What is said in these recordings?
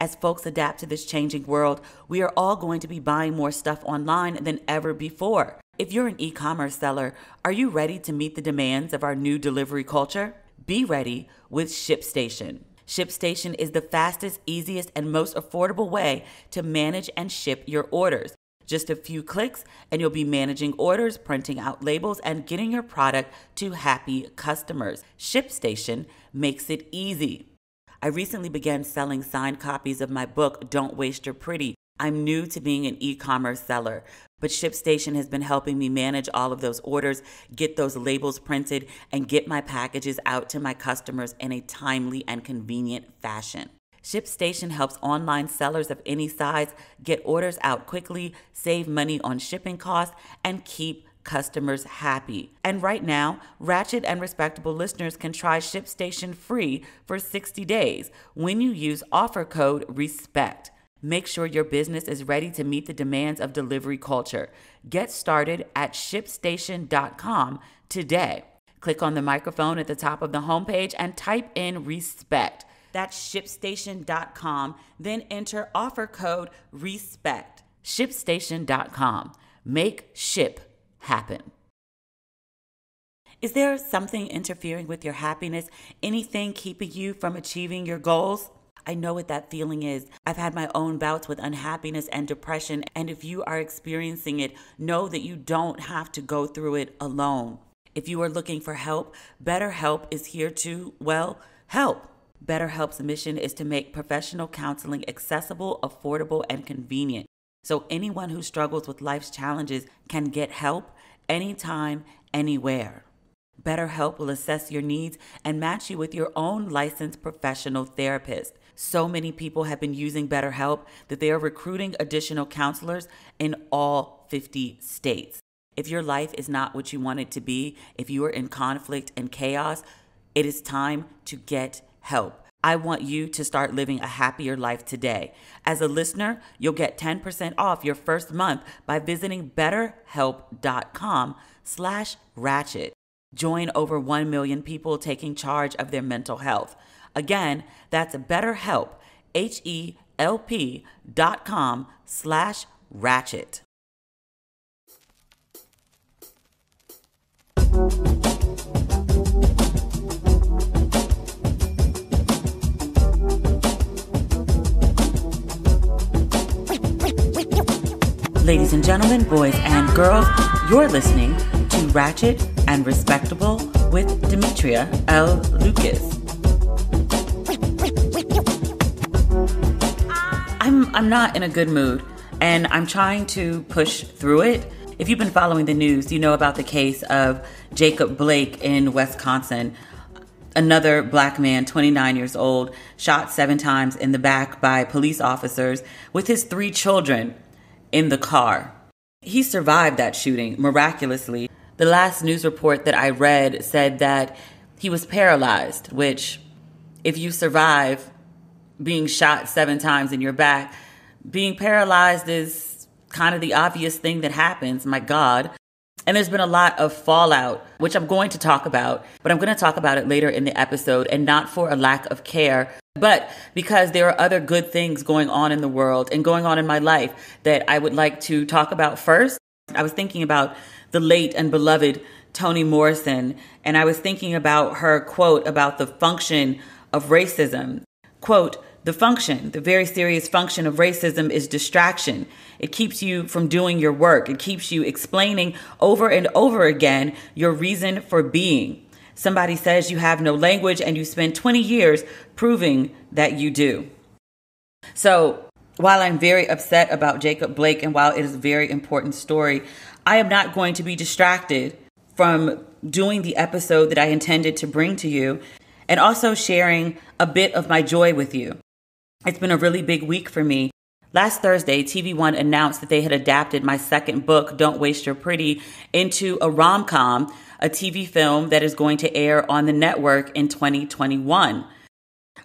As folks adapt to this changing world, we are all going to be buying more stuff online than ever before. If you're an e-commerce seller, are you ready to meet the demands of our new delivery culture? Be ready with ShipStation. ShipStation is the fastest, easiest, and most affordable way to manage and ship your orders. Just a few clicks and you'll be managing orders, printing out labels, and getting your product to happy customers. ShipStation makes it easy. I recently began selling signed copies of my book, Don't Waste Your Pretty. I'm new to being an e-commerce seller, but ShipStation has been helping me manage all of those orders, get those labels printed, and get my packages out to my customers in a timely and convenient fashion. ShipStation helps online sellers of any size get orders out quickly, save money on shipping costs, and keep customers happy. And right now, ratchet and respectable listeners can try ShipStation free for 60 days when you use offer code RESPECT. Make sure your business is ready to meet the demands of delivery culture. Get started at ShipStation.com today. Click on the microphone at the top of the homepage and type in RESPECT. That's ShipStation.com. Then enter offer code RESPECT. ShipStation.com. Make ship happen. Is there something interfering with your happiness? Anything keeping you from achieving your goals? I know what that feeling is. I've had my own bouts with unhappiness and depression, and if you are experiencing it, know that you don't have to go through it alone. If you are looking for help, BetterHelp is here to, well, help. BetterHelp's mission is to make professional counseling accessible, affordable, and convenient, so anyone who struggles with life's challenges can get help anytime, anywhere. BetterHelp will assess your needs and match you with your own licensed professional therapist. So many people have been using BetterHelp that they are recruiting additional counselors in all 50 states. If your life is not what you want it to be, if you are in conflict and chaos, it is time to get help. I want you to start living a happier life today. As a listener, you'll get 10% off your first month by visiting BetterHelp.com/ratchet. Join over 1 million people taking charge of their mental health. Again, that's BetterHelp, HELP.com/ratchet. Ladies and gentlemen, boys and girls, you're listening to Ratchet and Respectable with Demetria L. Lucas. I'm not in a good mood, and I'm trying to push through it. If you've been following the news, you know about the case of Jacob Blake in Wisconsin. Another black man, 29 years old, shot 7 times in the back by police officers with his 3 children in the car. He survived that shooting miraculously. The last news report that I read said that he was paralyzed, which, if you survive being shot 7 times in your back, being paralyzed is kind of the obvious thing that happens, my God. And there's been a lot of fallout, which I'm going to talk about, but I'm going to talk about it later in the episode, and not for a lack of care, but because there are other good things going on in the world and going on in my life that I would like to talk about first. I was thinking about the late and beloved Toni Morrison, and I was thinking about her quote about the function of racism. Quote, "The function, the very serious function of racism is distraction. It keeps you from doing your work. It keeps you explaining over and over again your reason for being. Somebody says you have no language and you spend 20 years proving that you do." So while I'm very upset about Jacob Blake, and while it is a very important story, I am not going to be distracted from doing the episode that I intended to bring to you, and also sharing a bit of my joy with you. It's been a really big week for me. Last Thursday, TV One announced that they had adapted my second book, Don't Waste Your Pretty, into a rom-com, a TV film that is going to air on the network in 2021.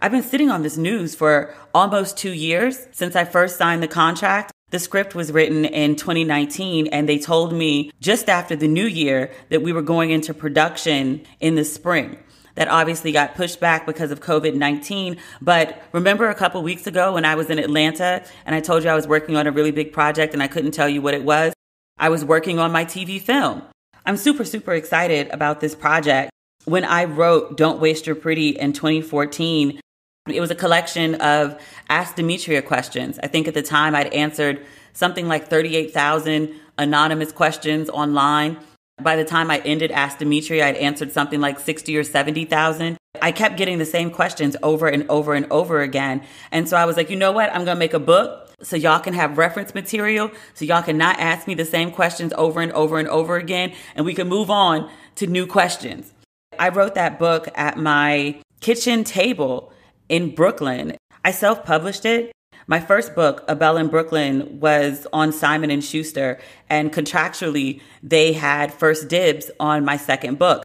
I've been sitting on this news for almost 2 years since I first signed the contract. The script was written in 2019, and they told me just after the new year that we were going into production in the spring. that obviously got pushed back because of COVID-19. But remember a couple weeks ago when I was in Atlanta and I told you I was working on a really big project and I couldn't tell you what it was? I was working on my TV film. I'm super, super excited about this project. When I wrote Don't Waste Your Pretty in 2014, it was a collection of Ask Demetria questions. I think at the time I'd answered something like 38,000 anonymous questions online. By the time I ended Ask Demetria, I'd answered something like 60 or 70,000. I kept getting the same questions over and over and over again. And so I was like, you know what? I'm going to make a book so y'all can have reference material, so y'all can not ask me the same questions over and over and over again, and we can move on to new questions. I wrote that book at my kitchen table in Brooklyn. I self-published it. My first book, A Bell in Brooklyn, was on Simon & Schuster, and contractually, they had first dibs on my second book.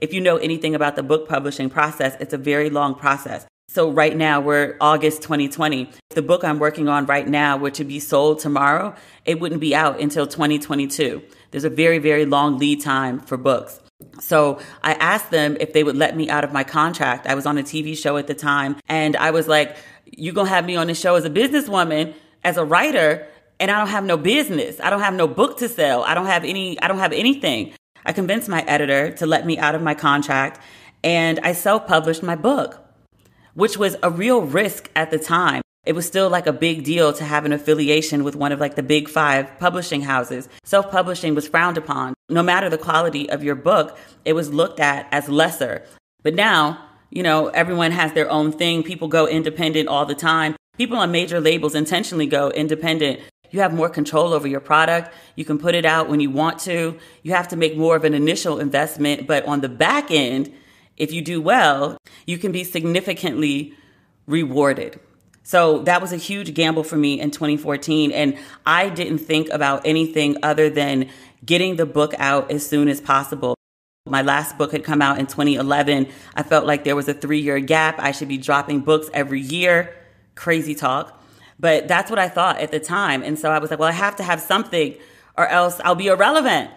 If you know anything about the book publishing process, it's a very long process. So right now, we're August 2020. If the book I'm working on right now were to be sold tomorrow, it wouldn't be out until 2022. There's a very, very long lead time for books. So I asked them if they would let me out of my contract. I was on a TV show at the time, and I was like, you're going to have me on this show as a businesswoman, as a writer, and I don't have no business. I don't have no book to sell. I don't have anything. I convinced my editor to let me out of my contract, and I self-published my book, which was a real risk at the time. It was still like a big deal to have an affiliation with one of like the big five publishing houses. Self-publishing was frowned upon. No matter the quality of your book, it was looked at as lesser. But now, you know, everyone has their own thing. People go independent all the time. People on major labels intentionally go independent. You have more control over your product. You can put it out when you want to. You have to make more of an initial investment. But on the back end, if you do well, you can be significantly rewarded. So that was a huge gamble for me in 2014. And I didn't think about anything other than getting the book out as soon as possible. My last book had come out in 2011. I felt like there was a 3-year gap. I should be dropping books every year. Crazy talk. But that's what I thought at the time. And so I was like, well, I have to have something or else I'll be irrelevant.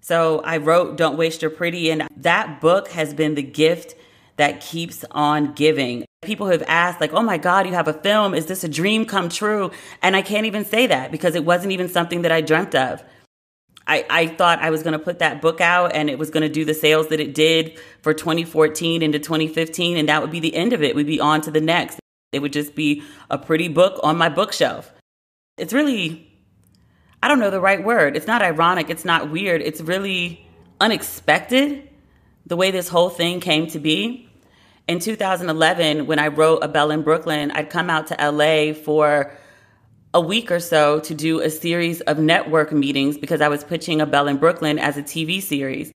So I wrote Don't Waste Your Pretty. And that book has been the gift that keeps on giving. People have asked like, oh my God, you have a film. Is this a dream come true? And I can't even say that because it wasn't even something that I dreamt of. I thought I was going to put that book out and it was going to do the sales that it did for 2014 into 2015. And that would be the end of it. We'd be on to the next. It would just be a pretty book on my bookshelf. It's really, I don't know the right word. It's not ironic. It's not weird. It's really unexpected the way this whole thing came to be. In 2011, when I wrote A Bell in Brooklyn, I'd come out to LA for a week or so to do a series of network meetings because I was pitching A Bell in Brooklyn as a TV series.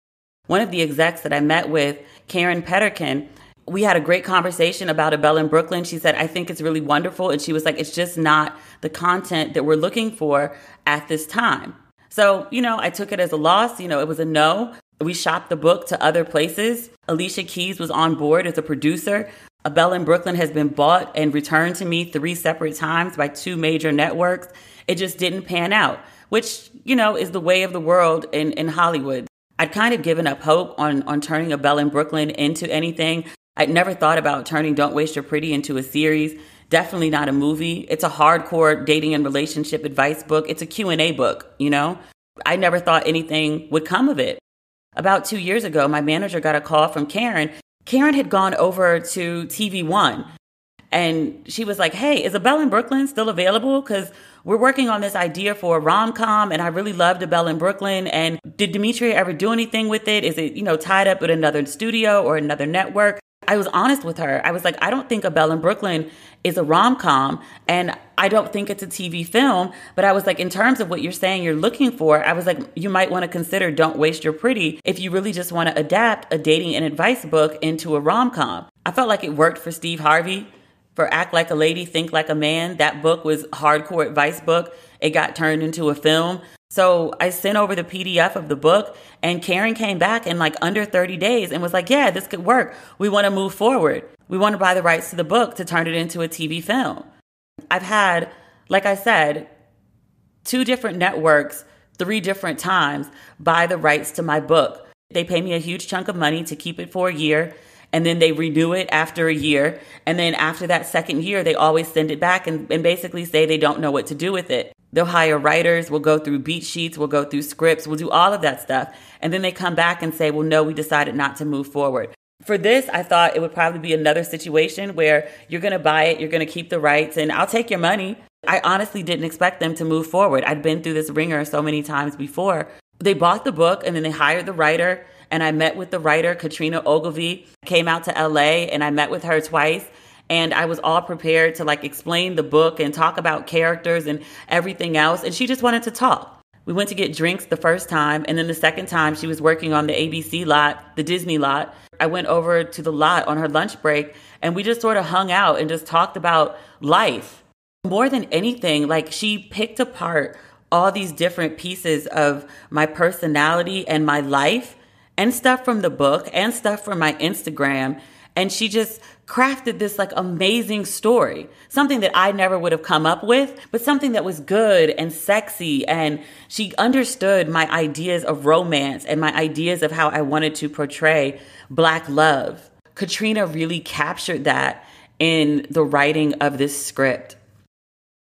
One of the execs that I met with, Karen Petterkin, we had a great conversation about A Bell in Brooklyn. She said, I think it's really wonderful. And she was like, it's just not the content that we're looking for at this time. So, you know, I took it as a loss. You know, it was a no. We shopped the book to other places. Alicia Keys was on board as a producer. A Bell in Brooklyn has been bought and returned to me 3 separate times by 2 major networks. It just didn't pan out, which, you know, is the way of the world in Hollywood. I'd kind of given up hope on turning A Bell in Brooklyn into anything. I'd never thought about turning Don't Waste Your Pretty into a series. Definitely not a movie. It's a hardcore dating and relationship advice book. It's a Q&A book, you know? I never thought anything would come of it. About 2 years ago, my manager got a call from Karen. Karen had gone over to TV One, and she was like, hey, is A Bell in Brooklyn still available? Because we're working on this idea for a rom-com, and I really loved A Bell in Brooklyn. And did Demetria ever do anything with it? Is it, you know, tied up with another studio or another network? I was honest with her. I was like, I don't think A Bell in Brooklyn is a rom-com, and I don't think it's a TV film. But I was like, in terms of what you're saying you're looking for, I was like, you might want to consider Don't Waste Your Pretty if you really just want to adapt a dating and advice book into a rom-com. I felt like it worked for Steve Harvey, for Act Like a Lady, Think Like a Man. That book was a hardcore advice book. It got turned into a film. So I sent over the PDF of the book, and Karen came back in like under 30 days and was like, yeah, this could work. We want to move forward. We want to buy the rights to the book to turn it into a TV film. I've had, like I said, 2 different networks, 3 different times buy the rights to my book. They pay me a huge chunk of money to keep it for a year. and then they renew it after a year. And then after that second year, they always send it back and basically say they don't know what to do with it. They'll hire writers, we'll go through beat sheets, we'll go through scripts, we'll do all of that stuff. And then they come back and say, well, no, we decided not to move forward. For this, I thought it would probably be another situation where you're going to buy it, you're going to keep the rights, and I'll take your money. I honestly didn't expect them to move forward. I'd been through this ringer so many times before. They bought the book and then they hired the writer, and I met with the writer, Katrina Ogilvie, came out to LA, and I met with her twice. And I was all prepared to like explain the book and talk about characters and everything else. And she just wanted to talk. We went to get drinks the first time. And then the second time she was working on the ABC lot, the Disney lot. I went over to the lot on her lunch break and we just sort of hung out and just talked about life. More than anything, like she picked apart all these different pieces of my personality and my life and stuff from the book and stuff from my Instagram. And she just crafted this like amazing story, something that I never would have come up with, but something that was good and sexy. And she understood my ideas of romance and my ideas of how I wanted to portray Black love. Katrina really captured that in the writing of this script.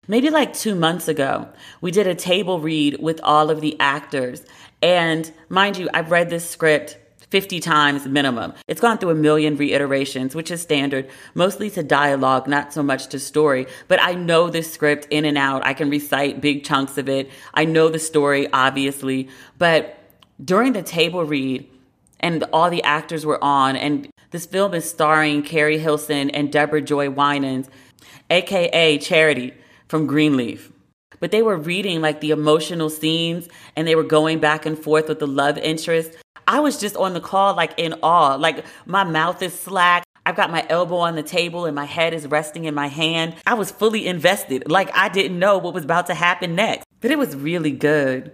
Maybe like 2 months ago, we did a table read with all of the actors. And mind you, I've read this script 50 times minimum. It's gone through a million reiterations, which is standard, mostly to dialogue, not so much to story. But I know this script in and out. I can recite big chunks of it. I know the story, obviously. But during the table read, and all the actors were on, and this film is starring Carrie Hilson and Deborah Joy Wynans, aka Charity from Greenleaf. But they were reading like the emotional scenes, and they were going back and forth with the love interest. I was just on the call, like in awe, like my mouth is slack. I've got my elbow on the table and my head is resting in my hand. I was fully invested. Like I didn't know what was about to happen next, but it was really good.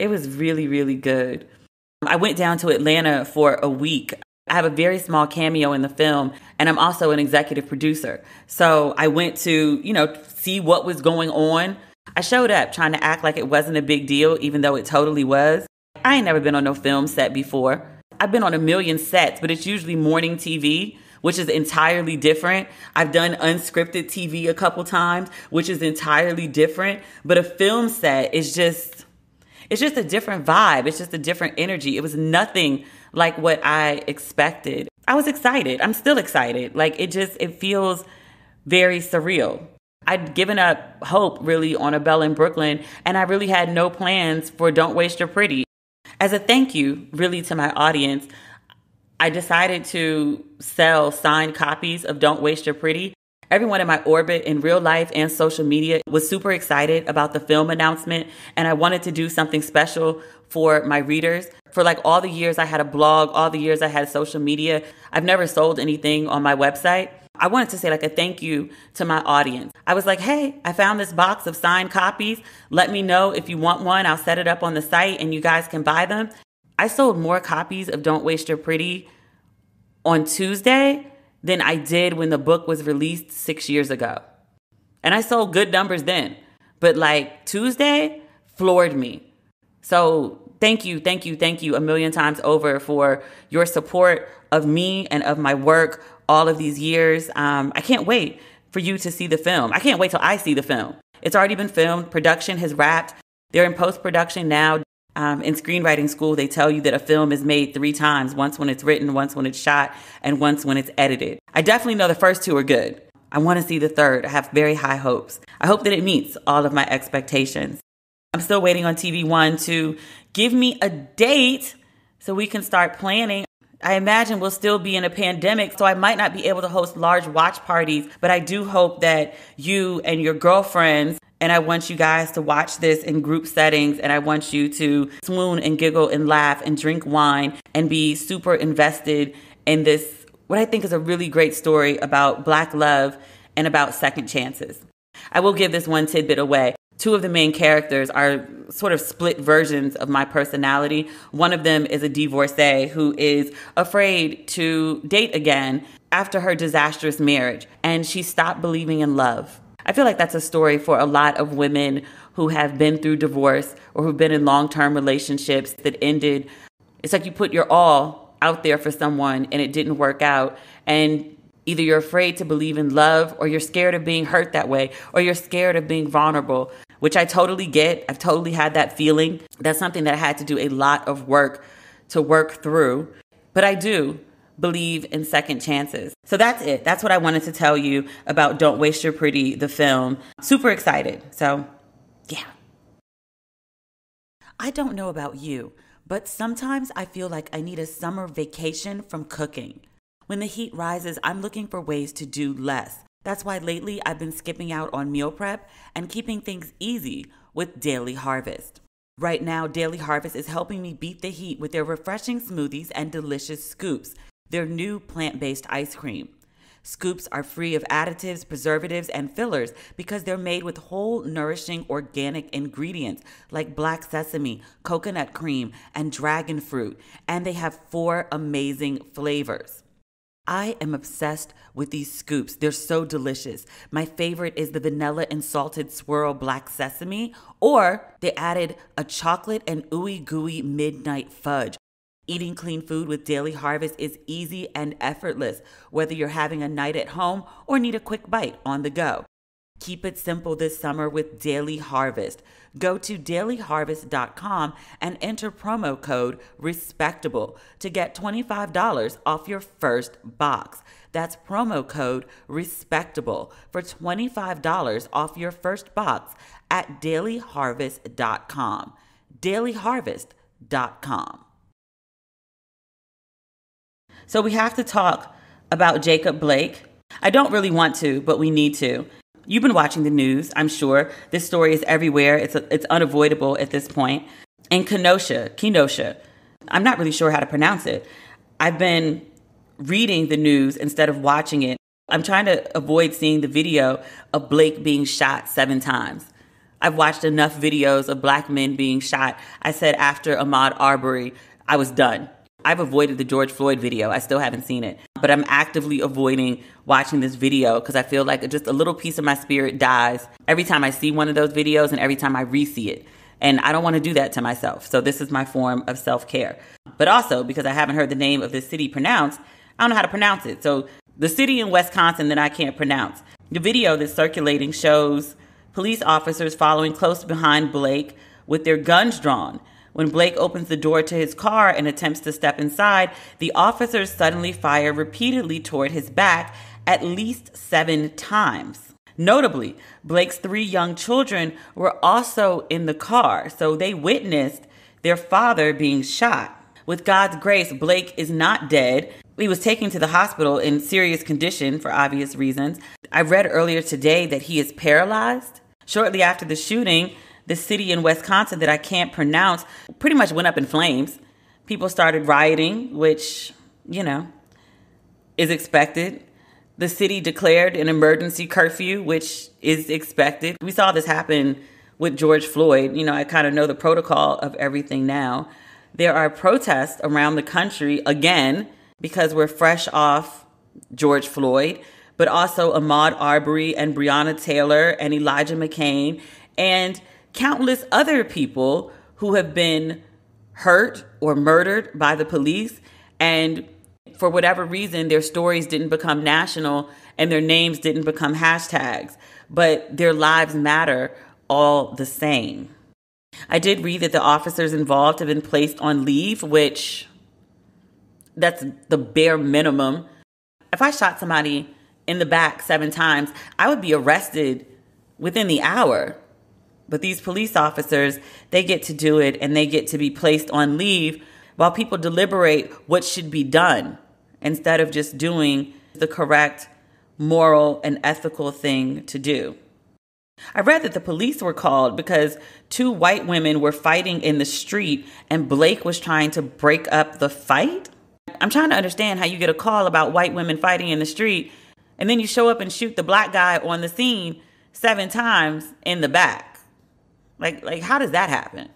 It was really, really good. I went down to Atlanta for a week. I have a very small cameo in the film, and I'm also an executive producer. So I went to, see what was going on. I showed up trying to act like it wasn't a big deal, even though it totally was. I ain't never been on no film set before. I've been on a million sets, but it's usually morning TV, which is entirely different. I've done unscripted TV a couple times, which is entirely different. But a film set is just, it's just a different vibe. It's just a different energy. It was nothing like what I expected. I was excited. I'm still excited. Like it feels very surreal. I'd given up hope really on A Bell in Brooklyn, and I really had no plans for Don't Waste Your Pretty. As a thank you, really, to my audience, I decided to sell signed copies of Don't Waste Your Pretty. Everyone in my orbit in real life and social media was super excited about the film announcement, and I wanted to do something special for my readers. For like all the years I had a blog, all the years I had social media, I've never sold anything on my website. I wanted to say like a thank you to my audience. I was like, hey, I found this box of signed copies. Let me know if you want one. I'll set it up on the site and you guys can buy them. I sold more copies of Don't Waste Your Pretty on Tuesday than I did when the book was released 6 years ago. And I sold good numbers then, but like Tuesday floored me. So thank you a million times over for your support of me and of my work all of these years. I can't wait for you to see the film. I can't wait till I see the film. It's already been filmed. Production has wrapped. They're in post-production now. In screenwriting school, they tell you that a film is made 3 times, once when it's written, once when it's shot, and once when it's edited. I definitely know the first 2 are good. I want to see the third. I have very high hopes. I hope that it meets all of my expectations. I'm still waiting on TV One to give me a date so we can start planning. I imagine we'll still be in a pandemic, so I might not be able to host large watch parties, but I do hope that you and your girlfriends, and I want you guys to watch this in group settings, and I want you to swoon and giggle and laugh and drink wine and be super invested in this, what I think is a really great story about Black love and about second chances. I will give this one tidbit away. 2 of the main characters are sort of split versions of my personality. One of them is a divorcee who is afraid to date again after her disastrous marriage, and she stopped believing in love. I feel like that's a story for a lot of women who have been through divorce or who've been in long-term relationships that ended. It's like you put your all out there for someone and it didn't work out, and either you're afraid to believe in love, or you're scared of being hurt that way, or you're scared of being vulnerable, which I totally get. I've totally had that feeling. That's something that I had to do a lot of work to work through. But I do believe in second chances. So that's it. That's what I wanted to tell you about Don't Waste Your Pretty, the film. Super excited. So, yeah. I don't know about you, but sometimes I feel like I need a summer vacation from cooking. When the heat rises, I'm looking for ways to do less. That's why lately I've been skipping out on meal prep and keeping things easy with Daily Harvest. Right now, Daily Harvest is helping me beat the heat with their refreshing smoothies and delicious scoops, their new plant-based ice cream. Scoops are free of additives, preservatives, and fillers because they're made with whole, nourishing, organic ingredients like black sesame, coconut cream, and dragon fruit, and they have 4 amazing flavors. I am obsessed with these scoops. They're so delicious. My favorite is the vanilla and salted swirl black sesame, or they added a chocolate and ooey gooey midnight fudge. Eating clean food with Daily Harvest is easy and effortless, whether you're having a night at home or need a quick bite on the go. Keep it simple this summer with Daily Harvest. Go to dailyharvest.com and enter promo code RESPECTABLE to get $25 off your first box. That's promo code RESPECTABLE for $25 off your first box at dailyharvest.com. dailyharvest.com. So we have to talk about Jacob Blake. I don't really want to, but we need to. You've been watching the news, I'm sure. This story is everywhere. It's unavoidable at this point. In Kenosha, I'm not really sure how to pronounce it. I've been reading the news instead of watching it. I'm trying to avoid seeing the video of Blake being shot 7 times. I've watched enough videos of black men being shot. I said after Ahmaud Arbery, I was done. I've avoided the George Floyd video. I still haven't seen it. But I'm actively avoiding watching this video because I feel like just a little piece of my spirit dies every time I see one of those videos and every time I re-see it. And I don't want to do that to myself. So this is my form of self-care. But also, because I haven't heard the name of this city pronounced, I don't know how to pronounce it. So the city in Wisconsin that I can't pronounce. The video that's circulating shows police officers following close behind Blake with their guns drawn. When Blake opens the door to his car and attempts to step inside, the officers suddenly fire repeatedly toward his back at least 7 times. Notably, Blake's 3 young children were also in the car, so they witnessed their father being shot. With God's grace, Blake is not dead. He was taken to the hospital in serious condition for obvious reasons. I read earlier today that he is paralyzed. Shortly after the shooting, the city in Wisconsin that I can't pronounce pretty much went up in flames. People started rioting, which, you know, is expected. The city declared an emergency curfew, which is expected. We saw this happen with George Floyd. You know, I kind of know the protocol of everything now. There are protests around the country, again, because we're fresh off George Floyd, but also Ahmaud Arbery and Breonna Taylor and Elijah McCain and countless other people who have been hurt or murdered by the police, and for whatever reason, their stories didn't become national and their names didn't become hashtags, but their lives matter all the same. I did read that the officers involved have been placed on leave, which that's the bare minimum. If I shot somebody in the back 7 times, I would be arrested within the hour. But these police officers, they get to do it and they get to be placed on leave while people deliberate what should be done instead of just doing the correct moral and ethical thing to do. I read that the police were called because 2 white women were fighting in the street and Blake was trying to break up the fight. I'm trying to understand how you get a call about white women fighting in the street and then you show up and shoot the black guy on the scene 7 times in the back. Like, how does that happen?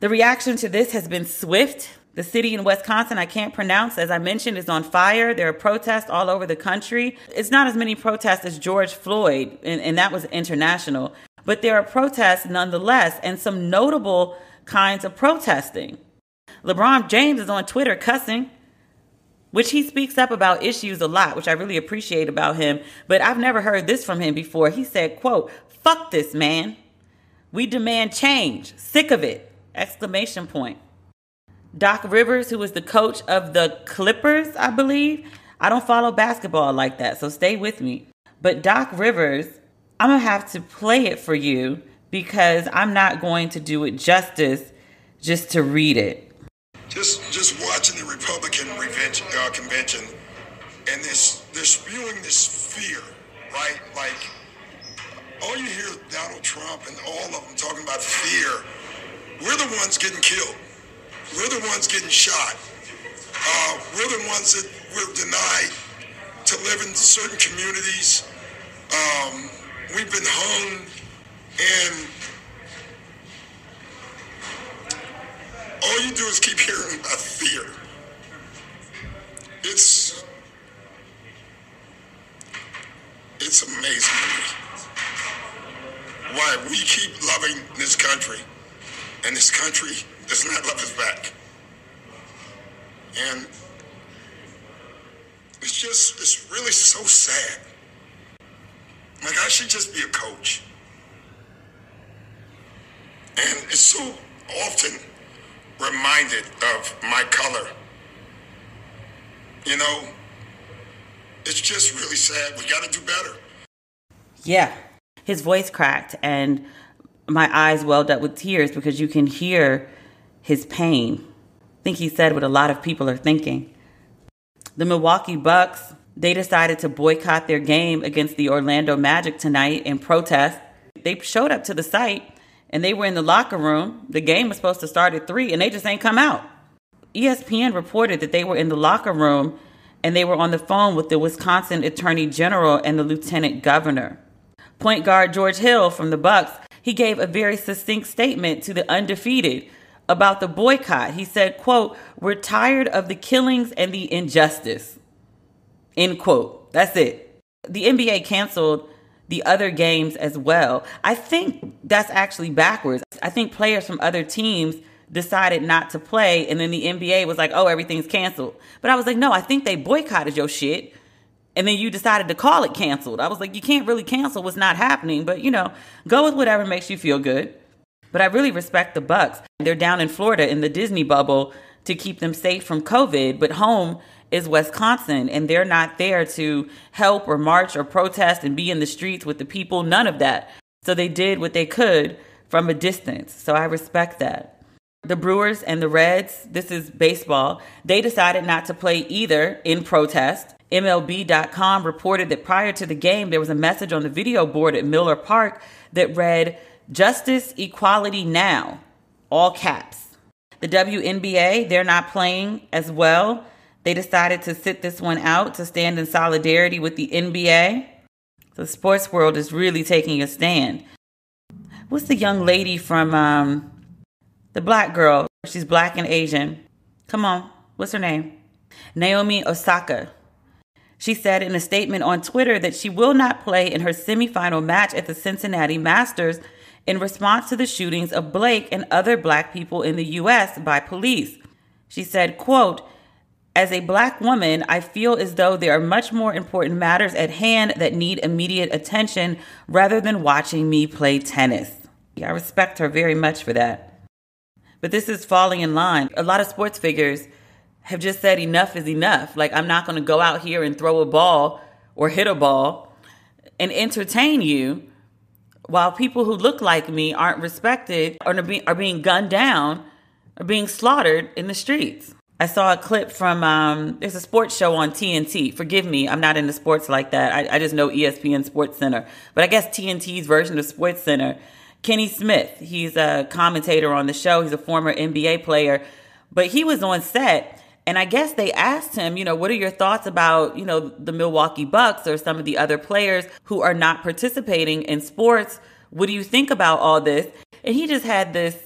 The reaction to this has been swift. The city in Wisconsin, I can't pronounce, as I mentioned, is on fire. There are protests all over the country. It's not as many protests as George Floyd, and that was international. But there are protests nonetheless, and some notable kinds of protesting. LeBron James is on Twitter cussing. which he speaks up about issues a lot, which I really appreciate about him. But I've never heard this from him before. He said, quote, "Fuck this, man. We demand change. Sick of it!" Exclamation point. Doc Rivers, who is the coach of the Clippers, I believe. I don't follow basketball like that, so stay with me. But Doc Rivers, I'm going to have to play it for you because I'm not going to do it justice just to read it. Just watching the Republican convention and they're spewing this fear, right? Like, all you hear Donald Trump and all of them talking about fear. We're the ones getting killed. We're the ones getting shot. We're the ones that we're denied to live in certain communities. We've been hung, and all you do is keep hearing about fear. It's amazing to me why we keep loving this country, and this country does not love us back. And it's really so sad. Like, I should just be a coach. And it's so often reminded of my color. You know, it's just really sad. We got to do better. Yeah. His voice cracked and my eyes welled up with tears because you can hear his pain. I think he said what a lot of people are thinking. The Milwaukee Bucks, they decided to boycott their game against the Orlando Magic tonight in protest. They showed up to the site and they were in the locker room. The game was supposed to start at 3:00 and they just ain't come out. ESPN reported that they were in the locker room and they were on the phone with the Wisconsin Attorney General and the Lieutenant Governor. Point guard George Hill from the Bucks, he gave a very succinct statement to the Undefeated about the boycott. He said, quote, "We're tired of the killings and the injustice." End quote. That's it. The NBA canceled the other games as well. I think that's actually backwards. I think players from other teams decided not to play, and then the NBA was like, oh, everything's canceled. But I was like, no, I think they boycotted your shit, and then you decided to call it canceled. I was like, you can't really cancel what's not happening, but, you know, go with whatever makes you feel good. But I really respect the Bucks. They're down in Florida in the Disney bubble to keep them safe from COVID, but home is Wisconsin, and they're not there to help or march or protest and be in the streets with the people, none of that. So they did what they could from a distance. So I respect that. The Brewers and the Reds, this is baseball, they decided not to play either in protest. MLB.com reported that prior to the game, there was a message on the video board at Miller Park that read, "Justice, equality now," all caps. The WNBA, they're not playing as well. They decided to sit this one out to stand in solidarity with the NBA. The sports world is really taking a stand. What's the young lady from the black girl? She's black and Asian. Come on. What's her name? Naomi Osaka. She said in a statement on Twitter that she will not play in her semifinal match at the Cincinnati Masters in response to the shootings of Blake and other black people in the U.S. by police. She said, quote, "As a black woman, I feel as though there are much more important matters at hand that need immediate attention rather than watching me play tennis." Yeah, I respect her very much for that. But this is falling in line. A lot of sports figures have just said enough is enough. Like, I'm not going to go out here and throw a ball or hit a ball and entertain you while people who look like me aren't respected or are being gunned down or being slaughtered in the streets. I saw a clip from, there's a sports show on TNT. Forgive me, I'm not into sports like that. I just know ESPN Sports Center. But I guess TNT's version of Sports Center, Kenny Smith, he's a commentator on the show. He's a former NBA player. But he was on set, and I guess they asked him, you know, what are your thoughts about, you know, the Milwaukee Bucks or some of the other players who are not participating in sports? What do you think about all this? And he just had this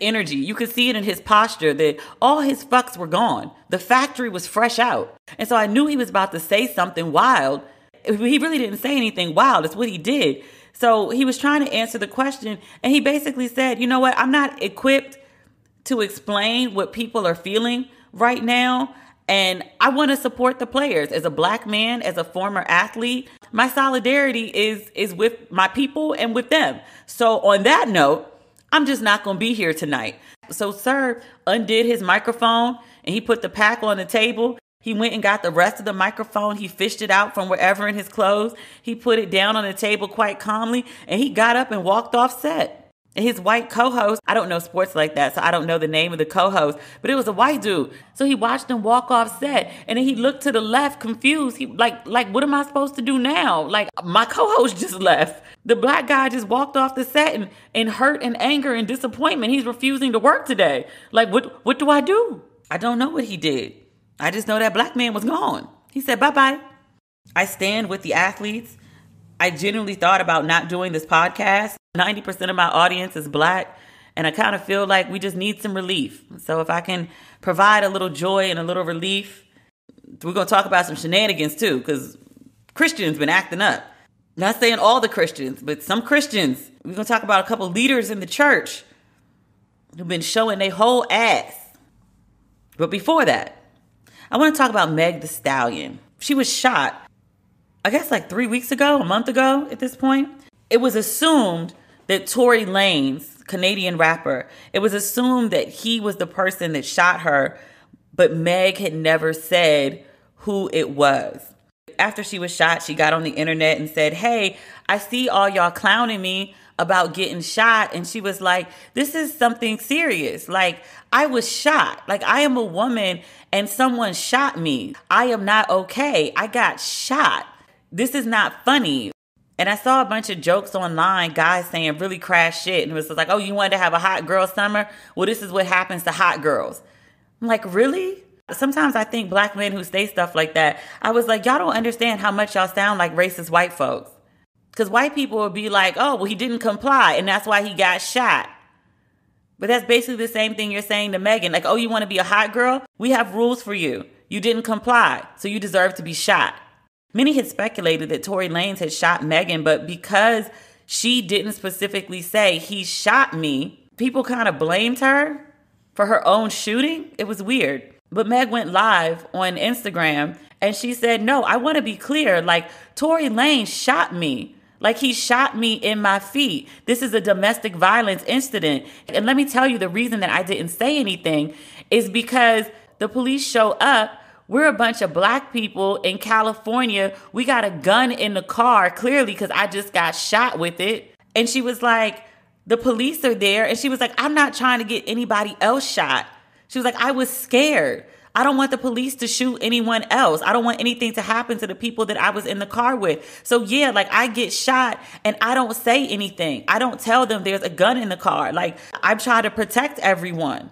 energy. You could see it in his posture that all his fucks were gone. The factory was fresh out. And so I knew he was about to say something wild. He really didn't say anything wild. It's what he did. So he was trying to answer the question. And he basically said, you know what? I'm not equipped to explain what people are feeling right now. And I want to support the players. As a black man, as a former athlete, my solidarity is with my people and with them. So on that note, I'm just not going to be here tonight. So Sir undid his microphone and he put the pack on the table. He went and got the rest of the microphone. He fished it out from wherever in his clothes. He put it down on the table quite calmly and he got up and walked off set. And his white co-host, I don't know sports like that, so I don't know the name of the co-host, but it was a white dude. So he watched him walk off set, and then he looked to the left, confused. He like, what am I supposed to do now? Like, my co-host just left. The black guy just walked off the set, and in hurt and anger and disappointment, he's refusing to work today. Like, what do I do? I don't know what he did. I just know that black man was gone. He said, bye-bye. I stand with the athletes. I genuinely thought about not doing this podcast. 90% of my audience is black, and I kind of feel like we just need some relief. So if I can provide a little joy and a little relief, we're going to talk about some shenanigans too, because Christians been acting up. Not saying all the Christians, but some Christians. We're going to talk about a couple leaders in the church who've been showing their whole ass. But before that, I want to talk about Meg Thee Stallion. She was shot, I guess like 3 weeks ago, a month ago at this point. It was assumed that Tory Lanez, Canadian rapper, it was assumed that he was the person that shot her, but Meg had never said who it was. After she was shot, she got on the internet and said, hey, I see all y'all clowning me about getting shot. And she was like, this is something serious. Like, I was shot. Like, I am a woman and someone shot me. I am not okay. I got shot. This is not funny. And I saw a bunch of jokes online, guys saying really crass shit. And it was like, oh, you wanted to have a hot girl summer? Well, this is what happens to hot girls. I'm like, really? Sometimes I think black men who say stuff like that, I was like, y'all don't understand how much y'all sound like racist white folks. Because white people would be like, oh, well, he didn't comply, and that's why he got shot. But that's basically the same thing you're saying to Megan. Like, oh, you want to be a hot girl? We have rules for you. You didn't comply, so you deserve to be shot. Many had speculated that Tory Lanez had shot Megan, but because she didn't specifically say, he shot me, people kind of blamed her for her own shooting. It was weird. But Meg went live on Instagram and she said, no, I want to be clear. Like, Tory Lanez shot me. Like, he shot me in my feet. This is a domestic violence incident. And let me tell you, the reason that I didn't say anything is because the police show up. We're a bunch of black people in California. We got a gun in the car, clearly, because I just got shot with it. And she was like, the police are there. And she was like, I'm not trying to get anybody else shot. She was like, I was scared. I don't want the police to shoot anyone else. I don't want anything to happen to the people that I was in the car with. So yeah, like, I get shot and I don't say anything. I don't tell them there's a gun in the car. Like, I'm trying to protect everyone.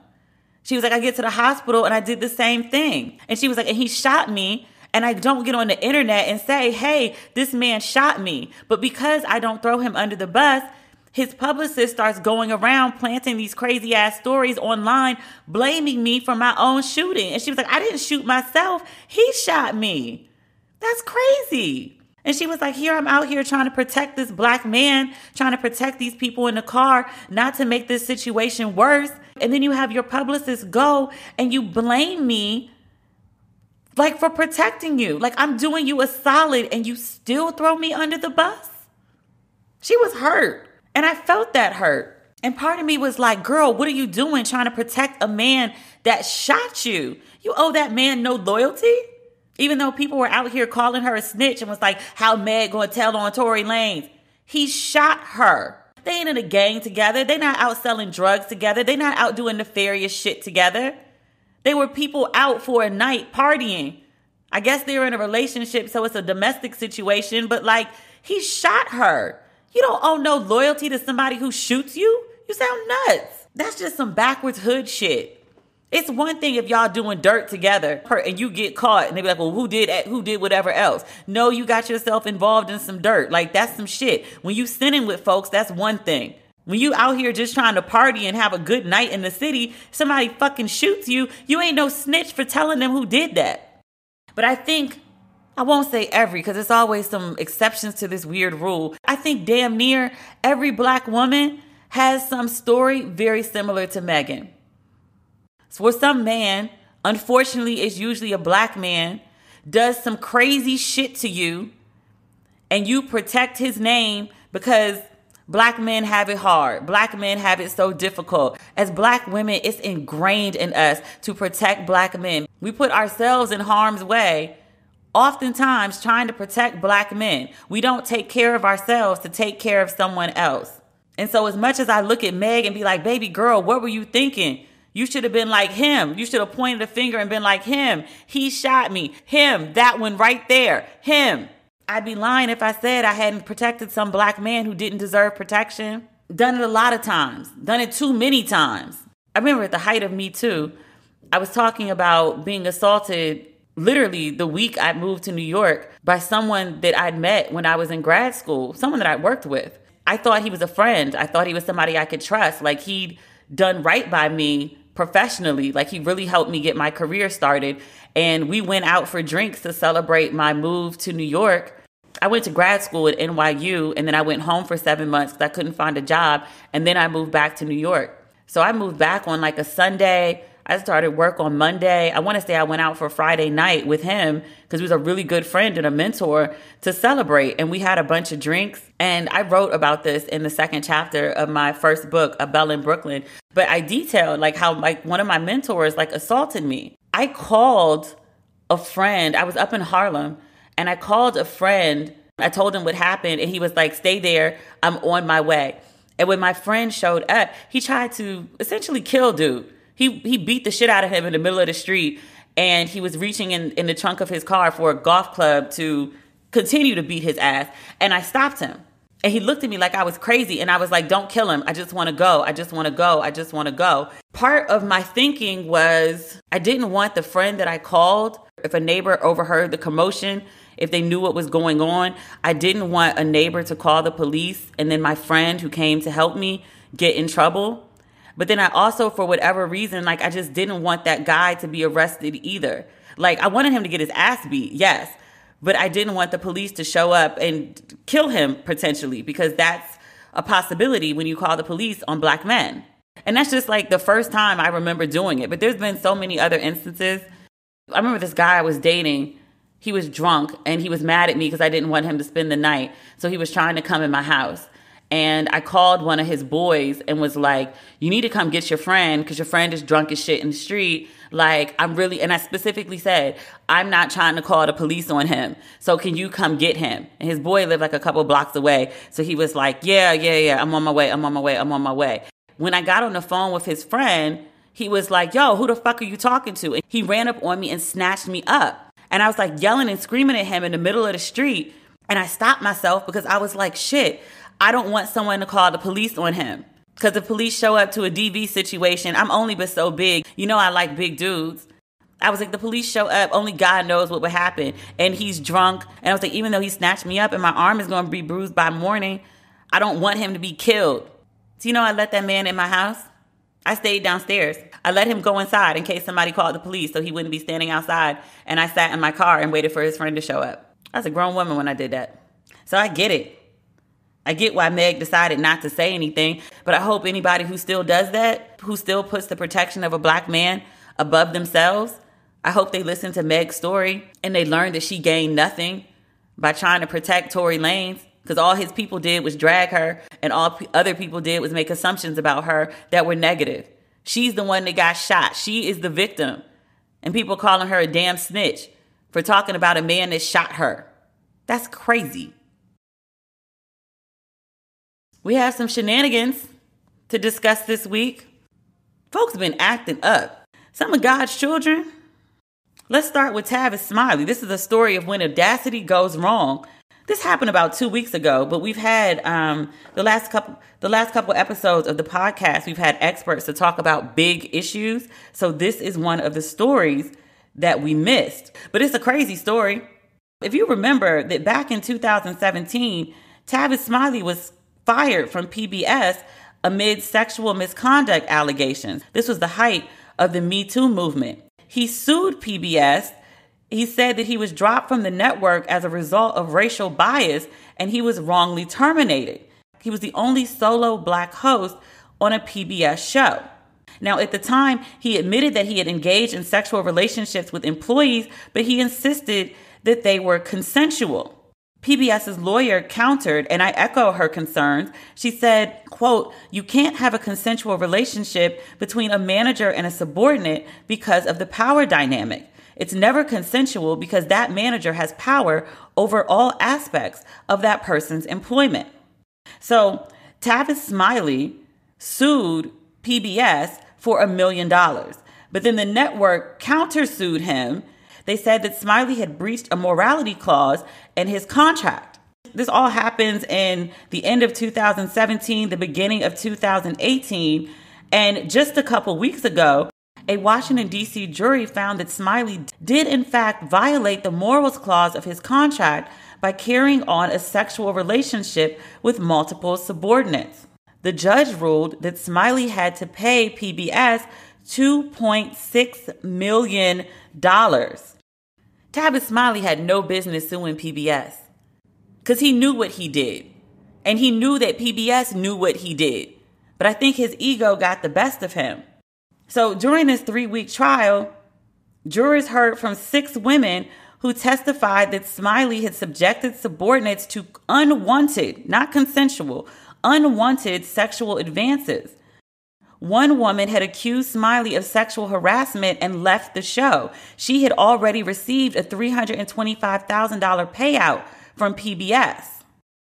She was like, I get to the hospital and I did the same thing. And she was like, and he shot me, and I don't get on the internet and say, hey, this man shot me. But because I don't throw him under the bus, his publicist starts going around planting these crazy ass stories online, blaming me for my own shooting. And she was like, I didn't shoot myself. He shot me. That's crazy. And she was like, here, I'm out here trying to protect this black man, trying to protect these people in the car, not to make this situation worse. And then you have your publicist go and you blame me, like, for protecting you. Like, I'm doing you a solid and you still throw me under the bus? She was hurt. And I felt that hurt. And part of me was like, girl, what are you doing trying to protect a man that shot you? You owe that man no loyalty? Even though people were out here calling her a snitch and was like, how Meg gonna tell on Tory Lanez? He shot her. They ain't in a gang together. They not out selling drugs together. They not out doing nefarious shit together. They were people out for a night partying. I guess they were in a relationship, so it's a domestic situation, but like, he shot her. You don't owe no loyalty to somebody who shoots you. You sound nuts. That's just some backwards hood shit. It's one thing if y'all doing dirt together and you get caught and they be like, well, who did whatever else? No, you got yourself involved in some dirt. Like, that's some shit. When you sinning with folks, that's one thing. When you out here just trying to party and have a good night in the city, somebody fucking shoots you. You ain't no snitch for telling them who did that. But I think, I won't say every, because there's always some exceptions to this weird rule. I think damn near every black woman has some story very similar to Megan. For some man unfortunately, it's usually a black man, does some crazy shit to you, and you protect his name because black men have it hard. Black men have it so difficult. As black women, it's ingrained in us to protect black men. We put ourselves in harm's way, oftentimes trying to protect black men. We don't take care of ourselves to take care of someone else. And so as much as I look at Meg and be like, baby girl, what were you thinking? You should have been like him. You should have pointed a finger and been like him. He shot me. Him. That one right there. Him. I'd be lying if I said I hadn't protected some black man who didn't deserve protection. Done it a lot of times. Done it too many times. I remember at the height of Me Too, I was talking about being assaulted literally the week I moved to New York by someone that I'd met when I was in grad school, someone that I worked with. I thought he was a friend. I thought he was somebody I could trust. Like, he'd done right by me professionally. Like, he really helped me get my career started. And we went out for drinks to celebrate my move to New York. I went to grad school at NYU, and then I went home for 7 months because I couldn't find a job. And then I moved back to New York. So I moved back on like a Sunday. I started work on Monday. I want to say I went out for Friday night with him because he was a really good friend and a mentor, to celebrate. And we had a bunch of drinks. And I wrote about this in the second chapter of my first book, A Bell in Brooklyn. But I detailed like how like one of my mentors like assaulted me. I called a friend. I was up in Harlem and I called a friend. I told him what happened and he was like, stay there. I'm on my way. And when my friend showed up, he tried to essentially kill dude. He beat the shit out of him in the middle of the street, and he was reaching in the trunk of his car for a golf club to continue to beat his ass. And I stopped him. And he looked at me like I was crazy. And I was like, don't kill him. I just want to go. I just want to go. I just want to go. Part of my thinking was I didn't want the friend that I called, if a neighbor overheard the commotion, if they knew what was going on, I didn't want a neighbor to call the police and then my friend who came to help me get in trouble. But then I also, for whatever reason, like I just didn't want that guy to be arrested either. Like I wanted him to get his ass beat, yes. But I didn't want the police to show up and kill him potentially, because that's a possibility when you call the police on black men. And that's just like the first time I remember doing it. But there's been so many other instances. I remember this guy I was dating, he was drunk and he was mad at me because I didn't want him to spend the night. So he was trying to come in my house. And I called one of his boys and was like, you need to come get your friend because your friend is drunk as shit in the street. Like, I'm really, and I specifically said, I'm not trying to call the police on him. So can you come get him? And his boy lived like a couple blocks away. So he was like, yeah, I'm on my way, I'm on my way, I'm on my way. When I got on the phone with his friend, he was like, yo, who the fuck are you talking to? And he ran up on me and snatched me up. And I was like yelling and screaming at him in the middle of the street. And I stopped myself because I was like, shit, I don't want someone to call the police on him, because if police show up to a DV situation, I'm only but so big. You know, I like big dudes. I was like, the police show up, only God knows what would happen. And he's drunk. And I was like, even though he snatched me up and my arm is going to be bruised by morning, I don't want him to be killed. So, you know, I let that man in my house. I stayed downstairs. I let him go inside in case somebody called the police so he wouldn't be standing outside. And I sat in my car and waited for his friend to show up. I was a grown woman when I did that. So I get it. I get why Meg decided not to say anything, but I hope anybody who still does that, who still puts the protection of a black man above themselves, I hope they listen to Meg's story and they learn that she gained nothing by trying to protect Tory Lanez, because all his people did was drag her and all other people did was make assumptions about her that were negative. She's the one that got shot. She is the victim. And people calling her a damn snitch for talking about a man that shot her. That's crazy. We have some shenanigans to discuss this week. Folks have been acting up. Some of God's children. Let's start with Tavis Smiley. This is a story of when audacity goes wrong. This happened about 2 weeks ago, but we've had the last couple episodes of the podcast, we've had experts to talk about big issues. So this is one of the stories that we missed. But it's a crazy story. If you remember that back in 2017, Tavis Smiley was fired from PBS amid sexual misconduct allegations. This was the height of the Me Too movement. He sued PBS. He said that he was dropped from the network as a result of racial bias and he was wrongly terminated. He was the only solo black host on a PBS show. Now, at the time, he admitted that he had engaged in sexual relationships with employees, but he insisted that they were consensual. PBS's lawyer countered, and I echo her concerns. She said, quote, "You can't have a consensual relationship between a manager and a subordinate because of the power dynamic. It's never consensual because that manager has power over all aspects of that person's employment." So Tavis Smiley sued PBS for $1 million, but then the network countersued him. They said that Smiley had breached a morality clause in his contract. This all happens in the end of 2017, the beginning of 2018. And just a couple weeks ago, a Washington, D.C. jury found that Smiley did, in fact, violate the morals clause of his contract by carrying on a sexual relationship with multiple subordinates. The judge ruled that Smiley had to pay PBS $2.6 million. Tavis Smiley had no business suing PBS because he knew what he did. And he knew that PBS knew what he did. But I think his ego got the best of him. So during this 3-week trial, jurors heard from 6 women who testified that Smiley had subjected subordinates to unwanted, not consensual, unwanted sexual advances. One woman had accused Smiley of sexual harassment and left the show. She had already received a $325,000 payout from PBS.